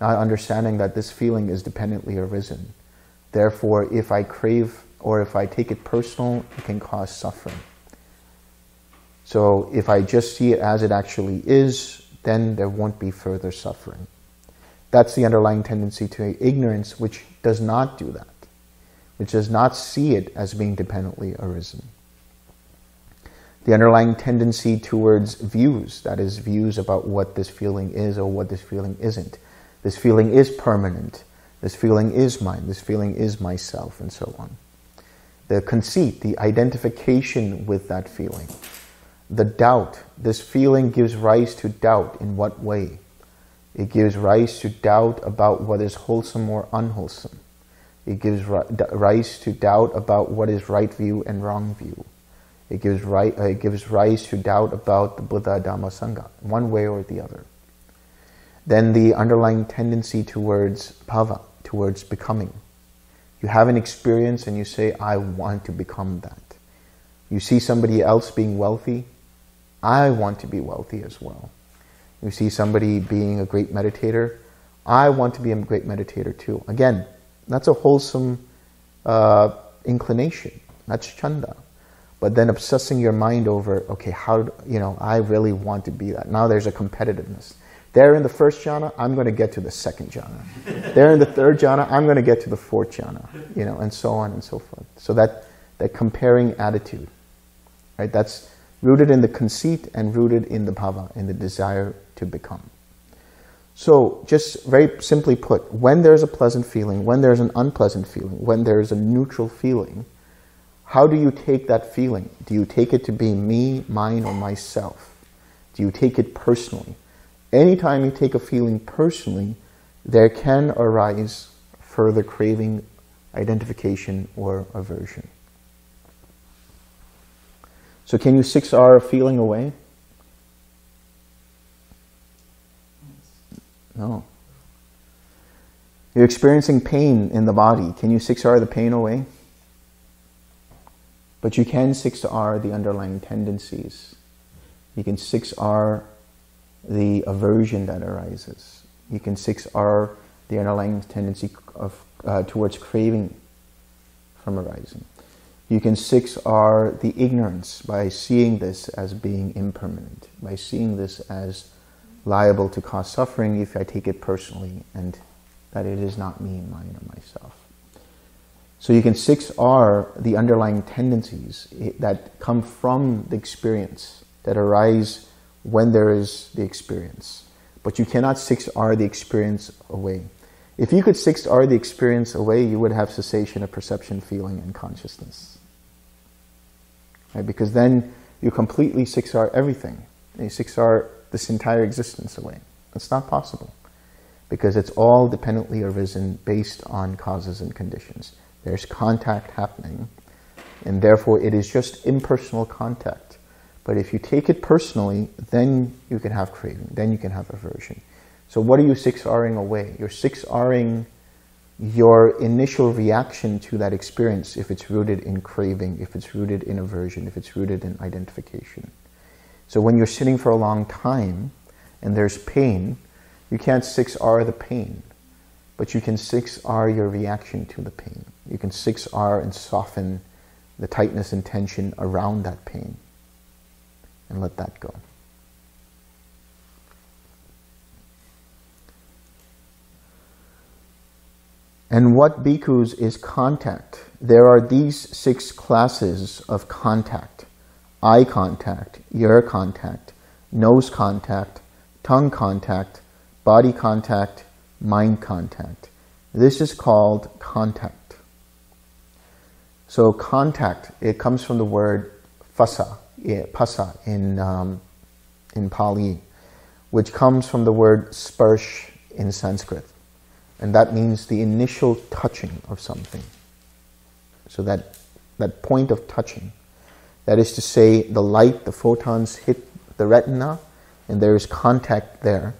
not understanding that this feeling is dependently arisen. Therefore, if I crave or if I take it personal, it can cause suffering. So if I just see it as it actually is, then there won't be further suffering. That's the underlying tendency to ignorance, which does not do that, which does not see it as being dependently arisen. The underlying tendency towards views, that is views about what this feeling is or what this feeling isn't. This feeling is permanent. This feeling is mine. This feeling is myself, and so on. The conceit, the identification with that feeling. The doubt, this feeling gives rise to doubt in what way? It gives rise to doubt about what is wholesome or unwholesome. It gives rise to doubt about what is right view and wrong view. It gives, right, uh, it gives rise to doubt about the Buddha, Dhamma, Sangha, one way or the other. Then the underlying tendency towards bhava, towards becoming. You have an experience and you say, I want to become that. You see somebody else being wealthy, I want to be wealthy as well. You see somebody being a great meditator, I want to be a great meditator too. Again, that's a wholesome uh, inclination, that's chanda. But then obsessing your mind over, okay, how, you know, I really want to be that. Now there's a competitiveness. They're in the first jhana, I'm going to get to the second jhana. They're in the third jhana, I'm going to get to the fourth jhana, you know, and so on and so forth. So that, that comparing attitude, right, that's rooted in the conceit and rooted in the bhava, in the desire to become. So just very simply put, when there's a pleasant feeling, when there's an unpleasant feeling, when there's a neutral feeling, how do you take that feeling? Do you take it to be me, mine, or myself? Do you take it personally? Anytime you take a feeling personally, there can arise further craving, identification, or aversion. So can you six R a feeling away? No. You're experiencing pain in the body. Can you six R the pain away? But you can six R the underlying tendencies. You can six R the aversion that arises. You can six R the underlying tendency of, uh, towards craving from arising. You can six R the ignorance by seeing this as being impermanent, by seeing this as liable to cause suffering if I take it personally, and that it is not me, mine, or myself. So you can six R the underlying tendencies that come from the experience, that arise when there is the experience. But you cannot six R the experience away. If you could six R the experience away, you would have cessation of perception, feeling, and consciousness. Right? Because then you completely six R everything. You six R this entire existence away. It's not possible, because it's all dependently arisen based on causes and conditions. There's contact happening, and therefore it is just impersonal contact. But if you take it personally, then you can have craving, then you can have aversion. So what are you six R-ing away? You're six R-ing your initial reaction to that experience if it's rooted in craving, if it's rooted in aversion, if it's rooted in identification. So when you're sitting for a long time and there's pain, you can't six R the pain, but you can six R your reaction to the pain. You can six R and soften the tightness and tension around that pain and let that go. And what, bhikkhus, is contact? There are these six classes of contact: eye contact, ear contact, nose contact, tongue contact, body contact, mind contact. This is called contact. So contact, it comes from the word phasa, pasa in, um, in Pali, which comes from the word sparsh in Sanskrit. And that means the initial touching of something. So that, that point of touching. That is to say, the light, the photons hit the retina, and there is contact there.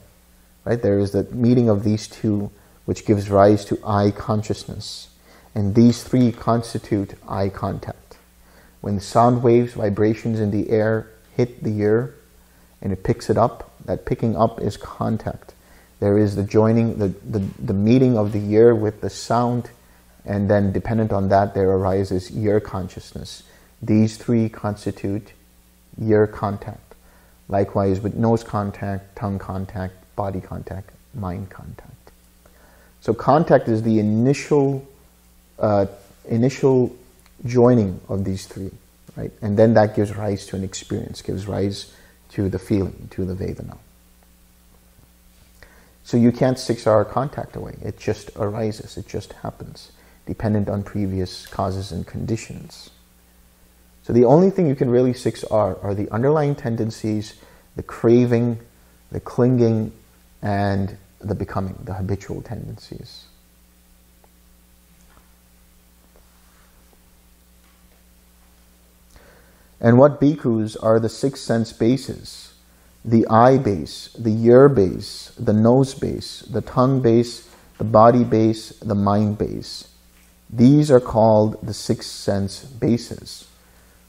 Right? There is the meeting of these two, which gives rise to eye consciousness. And these three constitute eye contact. When sound waves, vibrations in the air hit the ear, and it picks it up, that picking up is contact. There is the joining, the, the, the meeting of the ear with the sound, and then dependent on that, there arises ear consciousness. These three constitute ear contact. Likewise with nose contact, tongue contact, body contact, mind contact. So contact is the initial, uh, initial joining of these three, right? And then that gives rise to an experience, gives rise to the feeling, to the Vedana. So you can't six R contact away. It just arises, it just happens, dependent on previous causes and conditions. So the only thing you can really six R are the underlying tendencies, the craving, the clinging, and the becoming, the habitual tendencies. And what, bhikkhus, are the six sense bases? The eye base, the ear base, the nose base, the tongue base, the body base, the mind base. These are called the six sense bases.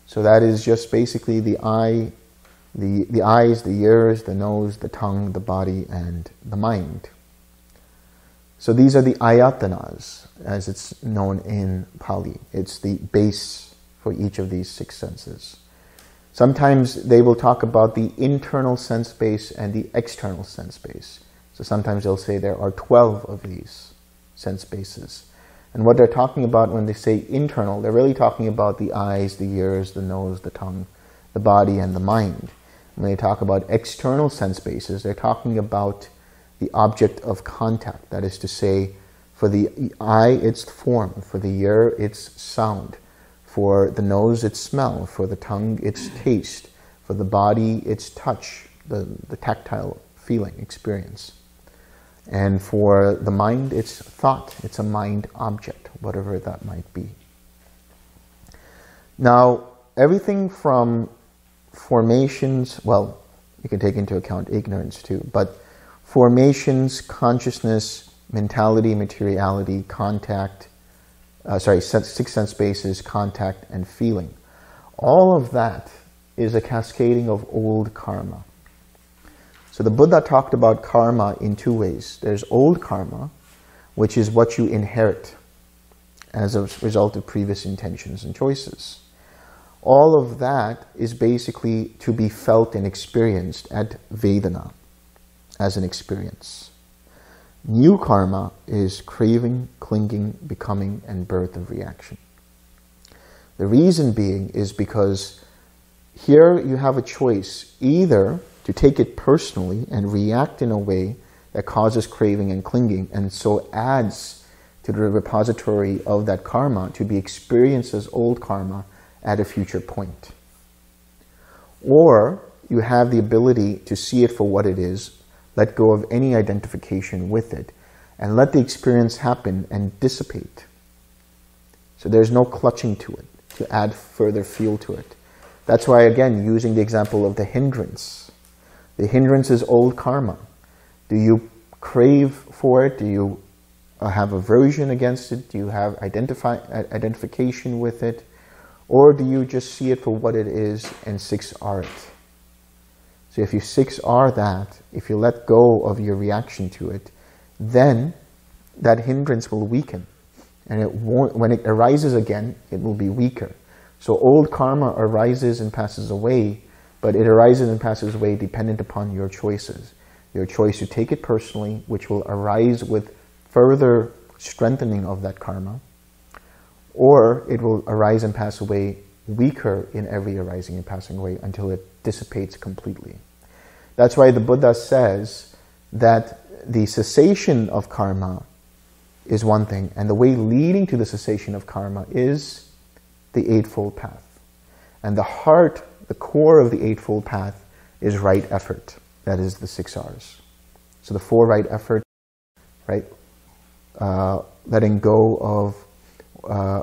So that is just basically the eye, the, the eyes, the ears, the nose, the tongue, the body, and the mind. So these are the ayatanas, as it's known in Pali. It's the base for each of these six senses. Sometimes they will talk about the internal sense base and the external sense base. So sometimes they'll say there are twelve of these sense bases. And what they're talking about when they say internal, they're really talking about the eyes, the ears, the nose, the tongue, the body, and the mind. When they talk about external sense bases, they're talking about the object of contact. That is to say, for the eye, it's form. For the ear, it's sound. For the nose, it's smell. For the tongue, it's taste. For the body, it's touch, the, the tactile feeling, experience. And for the mind, it's thought. It's a mind object, whatever that might be. Now, everything from formations, well, you can take into account ignorance too, but formations, consciousness, mentality, materiality, contact, uh, sorry, sense, six sense bases, contact, and feeling. All of that is a cascading of old karma. So the Buddha talked about karma in two ways. There's old karma, which is what you inherit as a result of previous intentions and choices. All of that is basically to be felt and experienced at Vedana, as an experience. New karma is craving, clinging, becoming, and birth of reaction. The reason being is because here you have a choice either to take it personally and react in a way that causes craving and clinging, and so adds to the repository of that karma to be experienced as old karma at a future point. Or you have the ability to see it for what it is, let go of any identification with it, and let the experience happen and dissipate. So there's no clutching to it, to add further fuel to it. That's why, again, using the example of the hindrance. The hindrance is old karma. Do you crave for it? Do you have aversion against it? Do you have identify, identification with it? Or do you just see it for what it is and six R it? So if you six R that, if you let go of your reaction to it, then that hindrance will weaken. And it won't, when it arises again, it will be weaker. So old karma arises and passes away, but it arises and passes away dependent upon your choices. Your choice to take it personally, which will arise with further strengthening of that karma, or it will arise and pass away weaker in every arising and passing away until it dissipates completely. That's why the Buddha says that the cessation of karma is one thing, and the way leading to the cessation of karma is the Eightfold Path. And the heart, the core of the Eightfold Path, is right effort. That is the six R's. So the four right effort, right? Uh, letting go of Uh,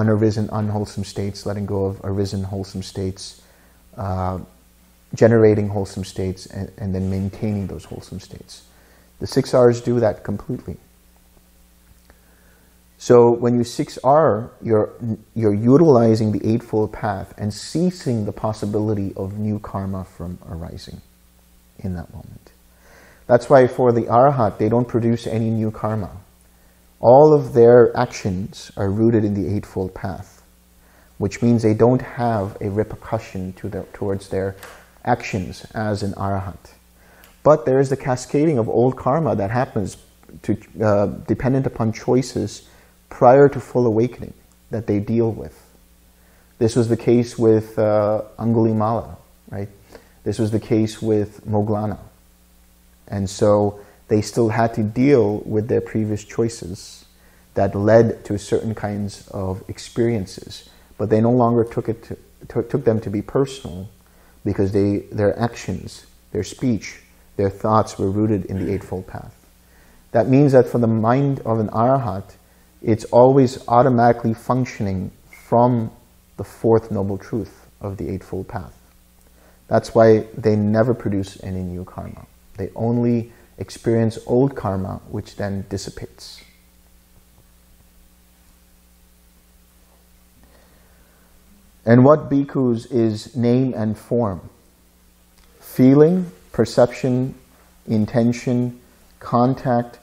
unarisen, unwholesome states, letting go of arisen, wholesome states, uh, generating wholesome states, and, and then maintaining those wholesome states. The six R's do that completely. So when you six R, you're, you're utilizing the Eightfold Path and ceasing the possibility of new karma from arising in that moment. That's why for the Arhat, they don't produce any new karma. All of their actions are rooted in the Eightfold Path, which means they don't have a repercussion to their, towards their actions as an Arhat. But there is the cascading of old karma that happens to, uh, dependent upon choices prior to full awakening that they deal with. This was the case with uh, Angulimala, right? This was the case with Moggallana. And so they still had to deal with their previous choices that led to certain kinds of experiences, but they no longer took it to, to, took them to be personal, because they, their actions, their speech, their thoughts were rooted in the Eightfold Path. That means that for the mind of an Arhat, it's always automatically functioning from the Fourth Noble Truth of the Eightfold Path. That's why they never produce any new karma. They only experience old karma, which then dissipates. And what, bhikkhus, is name and form? Feeling, perception, intention, contact,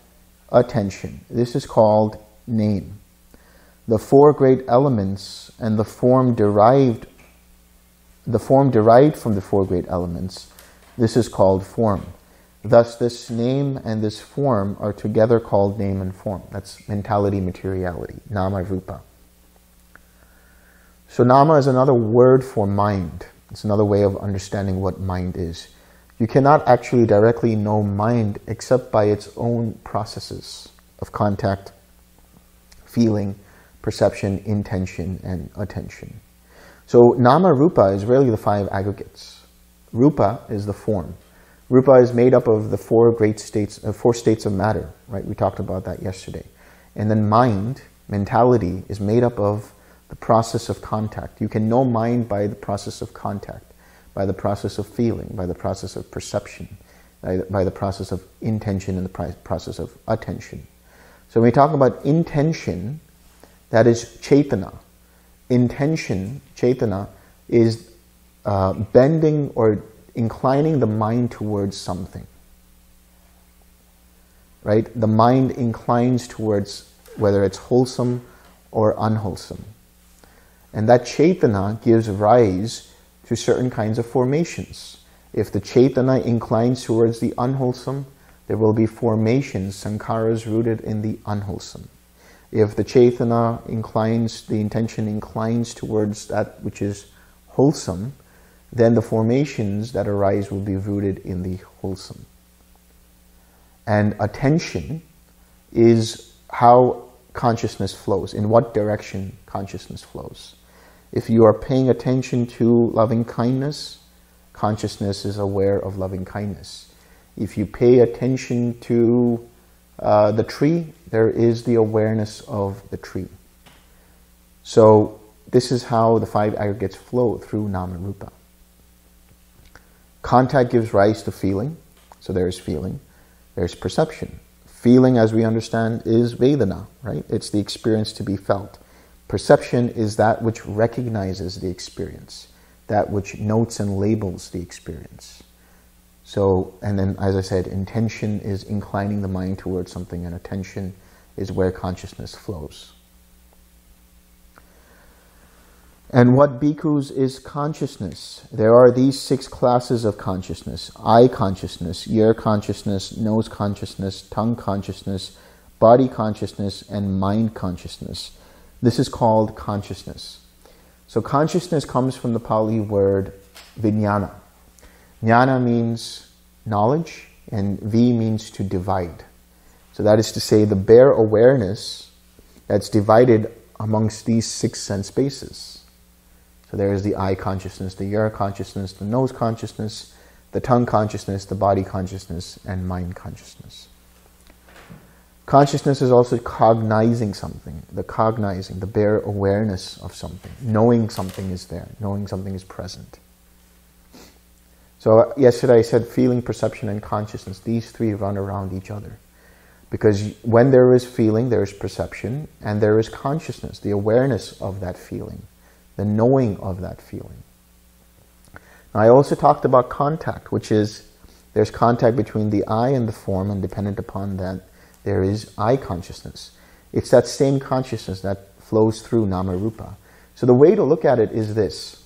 attention. This is called name. The four great elements and the form derived, the form derived from the four great elements, this is called form. Thus, this name and this form are together called name and form. That's mentality, materiality, nama, rupa. So nama is another word for mind. It's another way of understanding what mind is. You cannot actually directly know mind except by its own processes of contact, feeling, perception, intention, and attention. So nama, rupa is really the five aggregates. Rupa is the form. Rupa is made up of the four great states, uh, four states of matter, right? We talked about that yesterday. And then mind, mentality, is made up of the process of contact. You can know mind by the process of contact, by the process of feeling, by the process of perception, by the, by the process of intention and the process of attention. So when we talk about intention, that is Chaitana. Intention, Chaitana, is uh, bending or inclining the mind towards something, right? The mind inclines towards whether it's wholesome or unwholesome. And that Chaitana gives rise to certain kinds of formations. If the Chaitana inclines towards the unwholesome, there will be formations, sankharas rooted in the unwholesome. If the Chaitana inclines, the intention inclines towards that which is wholesome, then the formations that arise will be rooted in the wholesome. And attention is how consciousness flows, in what direction consciousness flows. If you are paying attention to loving kindness, consciousness is aware of loving kindness. If you pay attention to uh, the tree, there is the awareness of the tree. So this is how the five aggregates flow through Nama and Rupa. Contact gives rise to feeling, so there is feeling, there is perception. Feeling, as we understand, is Vedana, right? It's the experience to be felt. Perception is that which recognizes the experience, that which notes and labels the experience. So, and then, as I said, intention is inclining the mind towards something, and attention is where consciousness flows. And what, bhikkhus, is consciousness? There are these six classes of consciousness: eye consciousness, ear consciousness, nose consciousness, tongue consciousness, body consciousness, and mind consciousness. This is called consciousness. So consciousness comes from the Pali word vijnana. Jnana means knowledge, and vi means to divide. So that is to say, the bare awareness that's divided amongst these six sense bases. So there is the eye consciousness, the ear consciousness, the nose consciousness, the tongue consciousness, the body consciousness, and mind consciousness. Consciousness is also cognizing something, the cognizing, the bare awareness of something. Knowing something is there, knowing something is present. So yesterday I said feeling, perception, and consciousness. These three run around each other. Because when there is feeling, there is perception, and there is consciousness, the awareness of that feeling, the knowing of that feeling. Now, I also talked about contact, which is there's contact between the eye and the form, and dependent upon that, there is eye consciousness. It's that same consciousness that flows through Nama Rupa. So the way to look at it is this.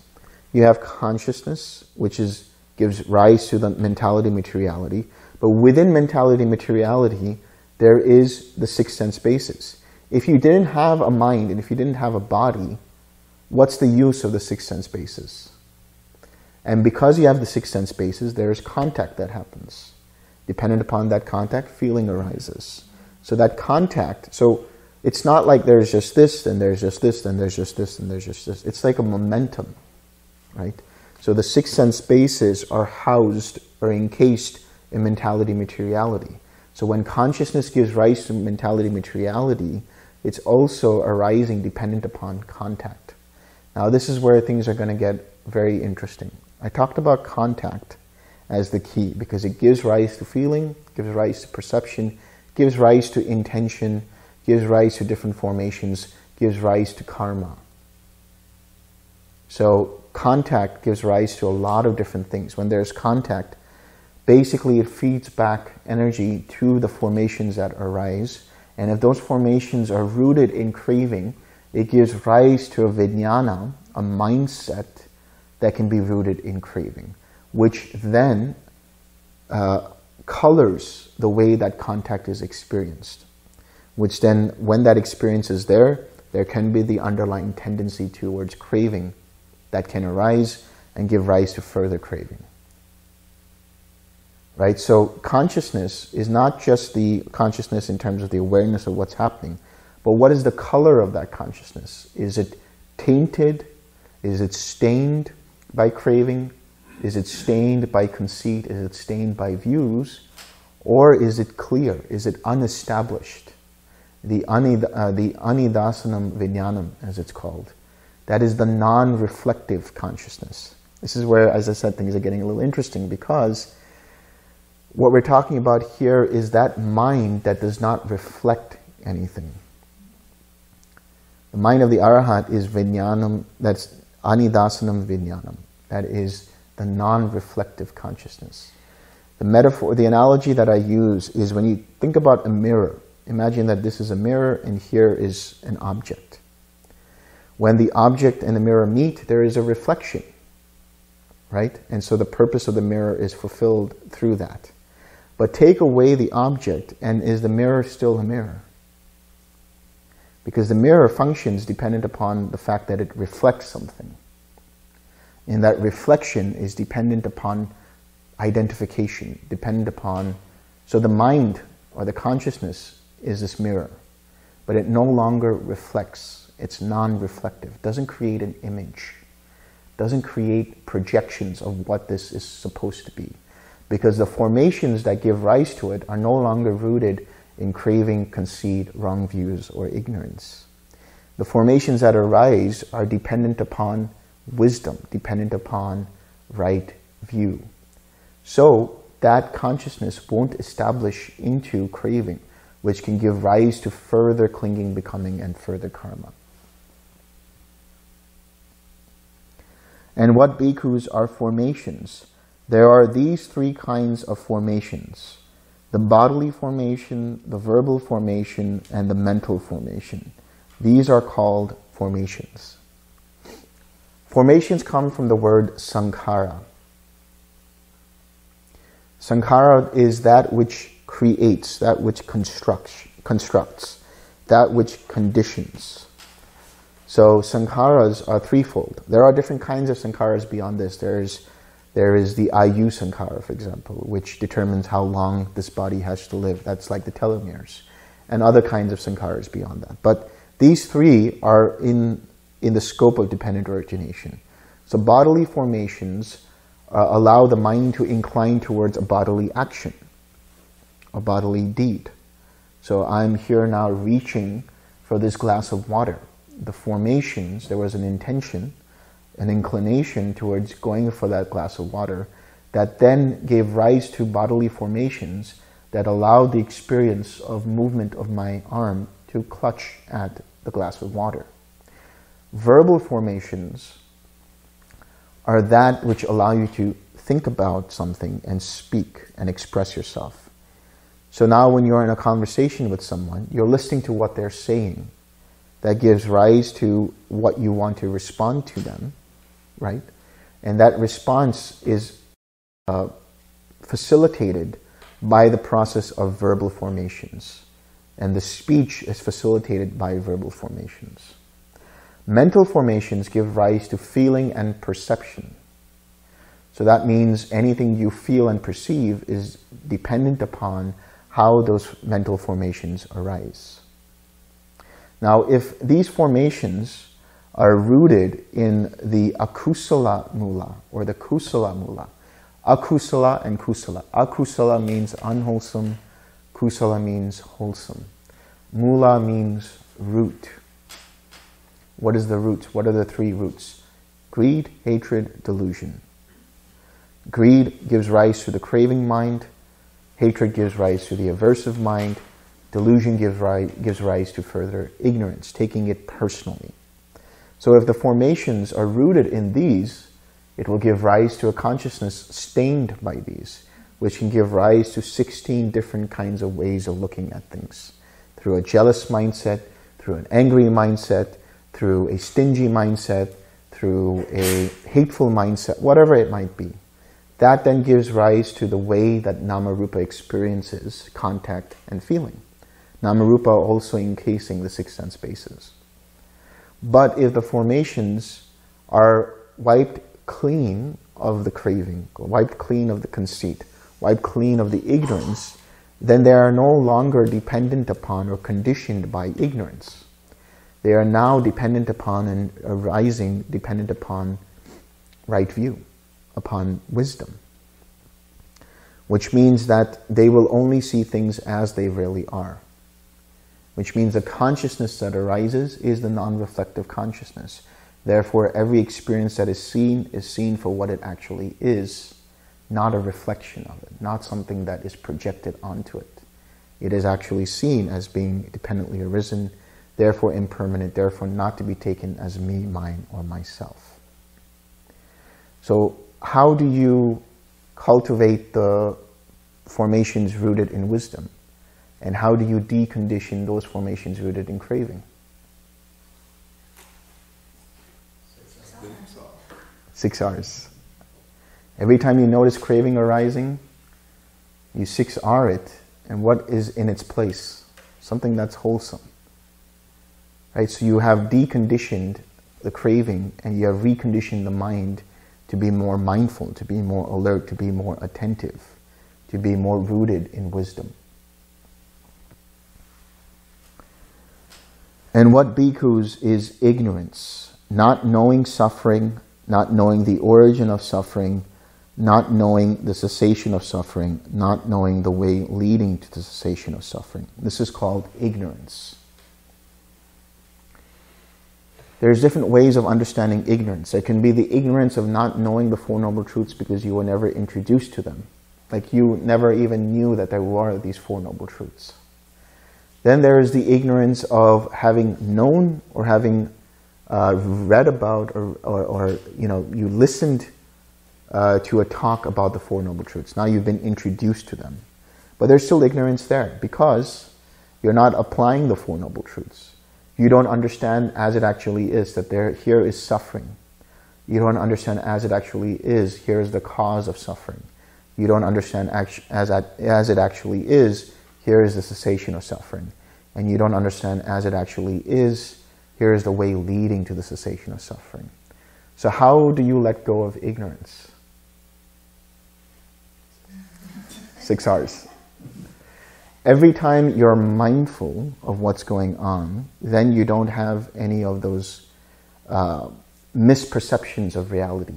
You have consciousness, which is gives rise to the mentality materiality, but within mentality materiality, there is the six sense bases. If you didn't have a mind and if you didn't have a body, what's the use of the six sense bases? And because you have the six sense bases, there is contact that happens. Dependent upon that contact, feeling arises. So that contact, so it's not like there's just this, and there's just this, and there's just this, and there's just this. It's like a momentum, right? So the six sense bases are housed or encased in mentality materiality. So when consciousness gives rise to mentality materiality, it's also arising dependent upon contact. Now, this is where things are going to get very interesting. I talked about contact as the key because it gives rise to feeling, gives rise to perception, gives rise to intention, gives rise to different formations, gives rise to karma. So contact gives rise to a lot of different things. When there's contact, basically it feeds back energy to the formations that arise. And if those formations are rooted in craving, it gives rise to a vijnana, a mindset that can be rooted in craving, which then uh, colors the way that contact is experienced, which then when that experience is there, there can be the underlying tendency towards craving that can arise and give rise to further craving. Right? So consciousness is not just the consciousness in terms of the awareness of what's happening, but what is the color of that consciousness? Is it tainted? Is it stained by craving? Is it stained by conceit? Is it stained by views? Or is it clear? Is it unestablished? The, anid, uh, the anidasanam vijnanam, as it's called. That is the non-reflective consciousness. This is where, as I said, things are getting a little interesting, because what we're talking about here is that mind that does not reflect anything. The mind of the Arhat is vijnanam, that's anidasanam vijnanam. That is the non-reflective consciousness. The metaphor, the analogy that I use is when you think about a mirror, imagine that this is a mirror and here is an object. When the object and the mirror meet, there is a reflection, right? And so the purpose of the mirror is fulfilled through that. But take away the object, and is the mirror still a mirror? Because the mirror functions dependent upon the fact that it reflects something. And that reflection is dependent upon identification, dependent upon... So the mind or the consciousness is this mirror, but it no longer reflects. It's non-reflective, doesn't create an image, doesn't create projections of what this is supposed to be, because the formations that give rise to it are no longer rooted in craving, conceit, wrong views, or ignorance. The formations that arise are dependent upon wisdom, dependent upon right view. So that consciousness won't establish into craving, which can give rise to further clinging, becoming, and further karma. And what, bhikkhus, are formations? There are these three kinds of formations: the bodily formation, the verbal formation, and the mental formation. These are called formations. Formations come from the word sankhara. Sankhara is that which creates, that which constructs, constructs, that which conditions. So sankharas are threefold. There are different kinds of sankharas beyond this. There's, there is the I U sankhara, for example, which determines how long this body has to live. That's like the telomeres, and other kinds of sankharas beyond that. But these three are in, in the scope of dependent origination. So bodily formations uh, allow the mind to incline towards a bodily action, a bodily deed. So I'm here now reaching for this glass of water. The formations, there was an intention, an inclination towards going for that glass of water that then gave rise to bodily formations that allowed the experience of movement of my arm to clutch at the glass of water. Verbal formations are that which allow you to think about something and speak and express yourself. So now when you're in a conversation with someone, you're listening to what they're saying. That gives rise to what you want to respond to them, right? And that response is uh, facilitated by the process of verbal formations. And the speech is facilitated by verbal formations. Mental formations give rise to feeling and perception. So that means anything you feel and perceive is dependent upon how those mental formations arise. Now, if these formations are rooted in the akusala mula or the kusala mula, akusala and kusala. Akusala means unwholesome, kusala means wholesome. Mula means root. What is the root? What are the three roots? Greed, hatred, delusion. Greed gives rise to the craving mind. Hatred gives rise to the aversive mind. Delusion gives rise, gives rise to further ignorance, taking it personally. So if the formations are rooted in these, it will give rise to a consciousness stained by these, which can give rise to sixteen different kinds of ways of looking at things. Through a jealous mindset, through an angry mindset, through a stingy mindset, through a hateful mindset, whatever it might be. That then gives rise to the way that Nama-Rupa experiences contact and feeling. Nama-Rupa also encasing the six sense bases. But if the formations are wiped clean of the craving, wiped clean of the conceit, wiped clean of the ignorance, then they are no longer dependent upon or conditioned by ignorance. They are now dependent upon and arising dependent upon right view, upon wisdom, which means that they will only see things as they really are, which means the consciousness that arises is the non-reflective consciousness. Therefore, every experience that is seen is seen for what it actually is, not a reflection of it, not something that is projected onto it. It is actually seen as being dependently arisen, therefore impermanent, therefore not to be taken as me, mine, or myself. So how do you cultivate the formations rooted in wisdom? And how do you decondition those formations rooted in craving? Six R's. Every time you notice craving arising, you six R it, and what is in its place? Something that's wholesome. Right? So you have deconditioned the craving, and you have reconditioned the mind to be more mindful, to be more alert, to be more attentive, to be more rooted in wisdom. And what, bhikkhus, is ignorance? Not knowing suffering, not knowing the origin of suffering, not knowing the cessation of suffering, not knowing the way leading to the cessation of suffering. This is called ignorance. There's different ways of understanding ignorance. There can be the ignorance of not knowing the Four Noble Truths because you were never introduced to them. Like you never even knew that there were these Four Noble Truths. Then there is the ignorance of having known or having uh, read about or, or, or, you know, you listened uh, to a talk about the Four Noble Truths. Now you've been introduced to them. But there's still ignorance there because you're not applying the Four Noble Truths. You don't understand as it actually is that there, here is suffering. You don't understand as it actually is, here is the cause of suffering. You don't understand as, as it actually is, here is the cessation of suffering. And you don't understand as it actually is, here is the way leading to the cessation of suffering. So how do you let go of ignorance? Six R's. Every time you're mindful of what's going on, then you don't have any of those uh, misperceptions of reality.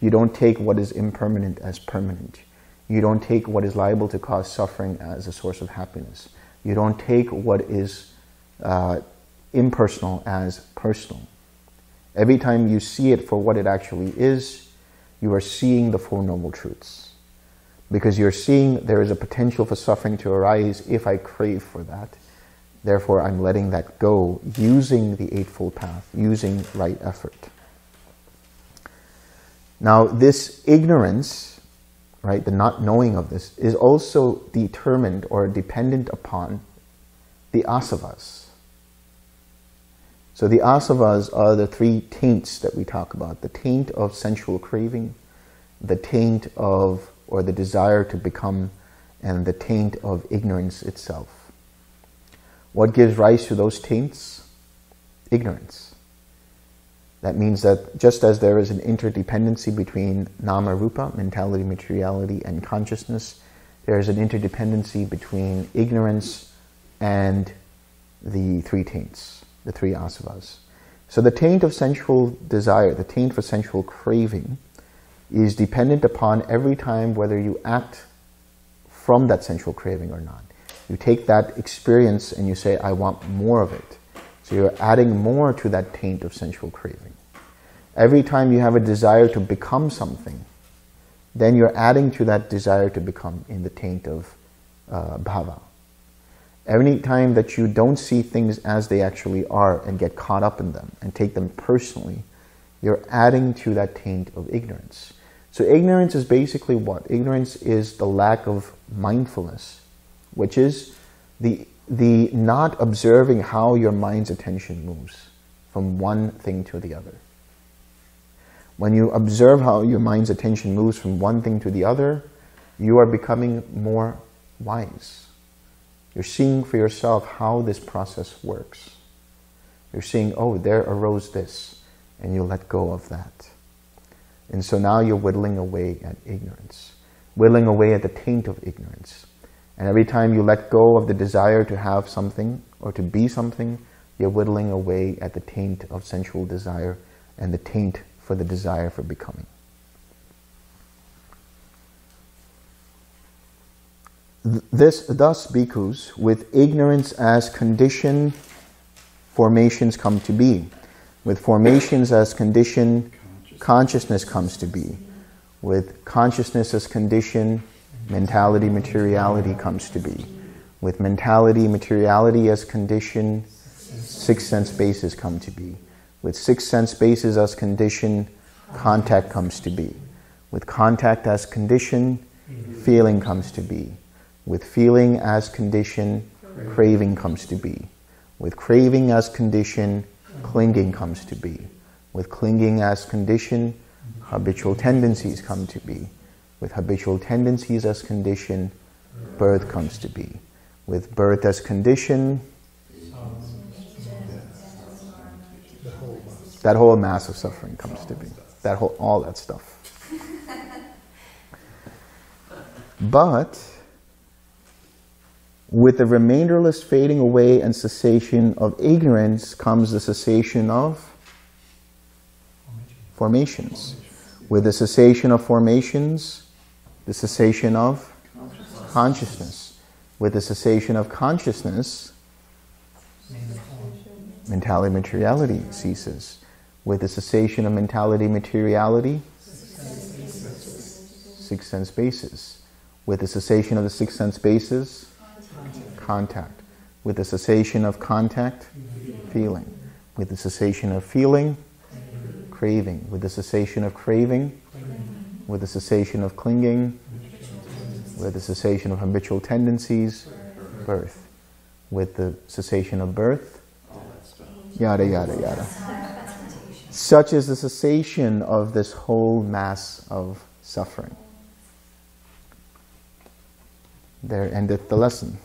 You don't take what is impermanent as permanent. You don't take what is liable to cause suffering as a source of happiness. You don't take what is uh, impersonal as personal. Every time you see it for what it actually is, you are seeing the Four Noble Truths. Because you're seeing there is a potential for suffering to arise if I crave for that. Therefore, I'm letting that go using the Eightfold Path, using right effort. Now, this ignorance, right, the not knowing of this, is also determined or dependent upon the asavas. So the asavas are the three taints that we talk about. The taint of sensual craving, the taint of, or the desire to become, and the taint of ignorance itself. What gives rise to those taints? Ignorance. That means that just as there is an interdependency between nama-rupa, mentality, materiality, and consciousness, there is an interdependency between ignorance and the three taints, the three asavas. So the taint of sensual desire, the taint for sensual craving, is dependent upon every time whether you act from that sensual craving or not. You take that experience and you say, I want more of it. So you're adding more to that taint of sensual craving. Every time you have a desire to become something, then you're adding to that desire to become in the taint of uh, bhava. Every time that you don't see things as they actually are and get caught up in them and take them personally, you're adding to that taint of ignorance. So ignorance is basically what? Ignorance is the lack of mindfulness, which is the the not observing how your mind's attention moves from one thing to the other. When you observe how your mind's attention moves from one thing to the other, you are becoming more wise. You're seeing for yourself how this process works. You're seeing, oh, there arose this, and you let go of that. And so now you're whittling away at ignorance, whittling away at the taint of ignorance. And every time you let go of the desire to have something or to be something, you're whittling away at the taint of sensual desire and the taint for the desire for becoming. This, thus, bhikkhus, with ignorance as condition, formations come to be. With formations as condition, consciousness comes to be. With consciousness as condition, mentality, materiality comes to be. With mentality, materiality as condition, six sense bases come to be. With six sense bases as condition, contact comes to be. With contact as condition, feeling comes to be. With feeling as condition, craving comes to be. With craving as condition, clinging comes to be. With clinging as condition, habitual tendencies come to be. With habitual tendencies as condition, birth comes to be. With birth as condition, that whole mass of suffering comes to be. That whole, all that stuff. But with the remainderless fading away and cessation of ignorance comes the cessation of formations. With the cessation of formations, the cessation of consciousness. consciousness. With the cessation of consciousness, mentality materiality ceases. With the cessation of mentality materiality, six sense bases. With the cessation of the six sense bases, contact. With the cessation of contact, feeling. With the cessation of feeling, craving. With the cessation of craving, with the cessation of clinging, with the cessation of habitual tendencies, birth. With the cessation of birth, yada, yada, yada. Such is the cessation of this whole mass of suffering. There endeth the lesson.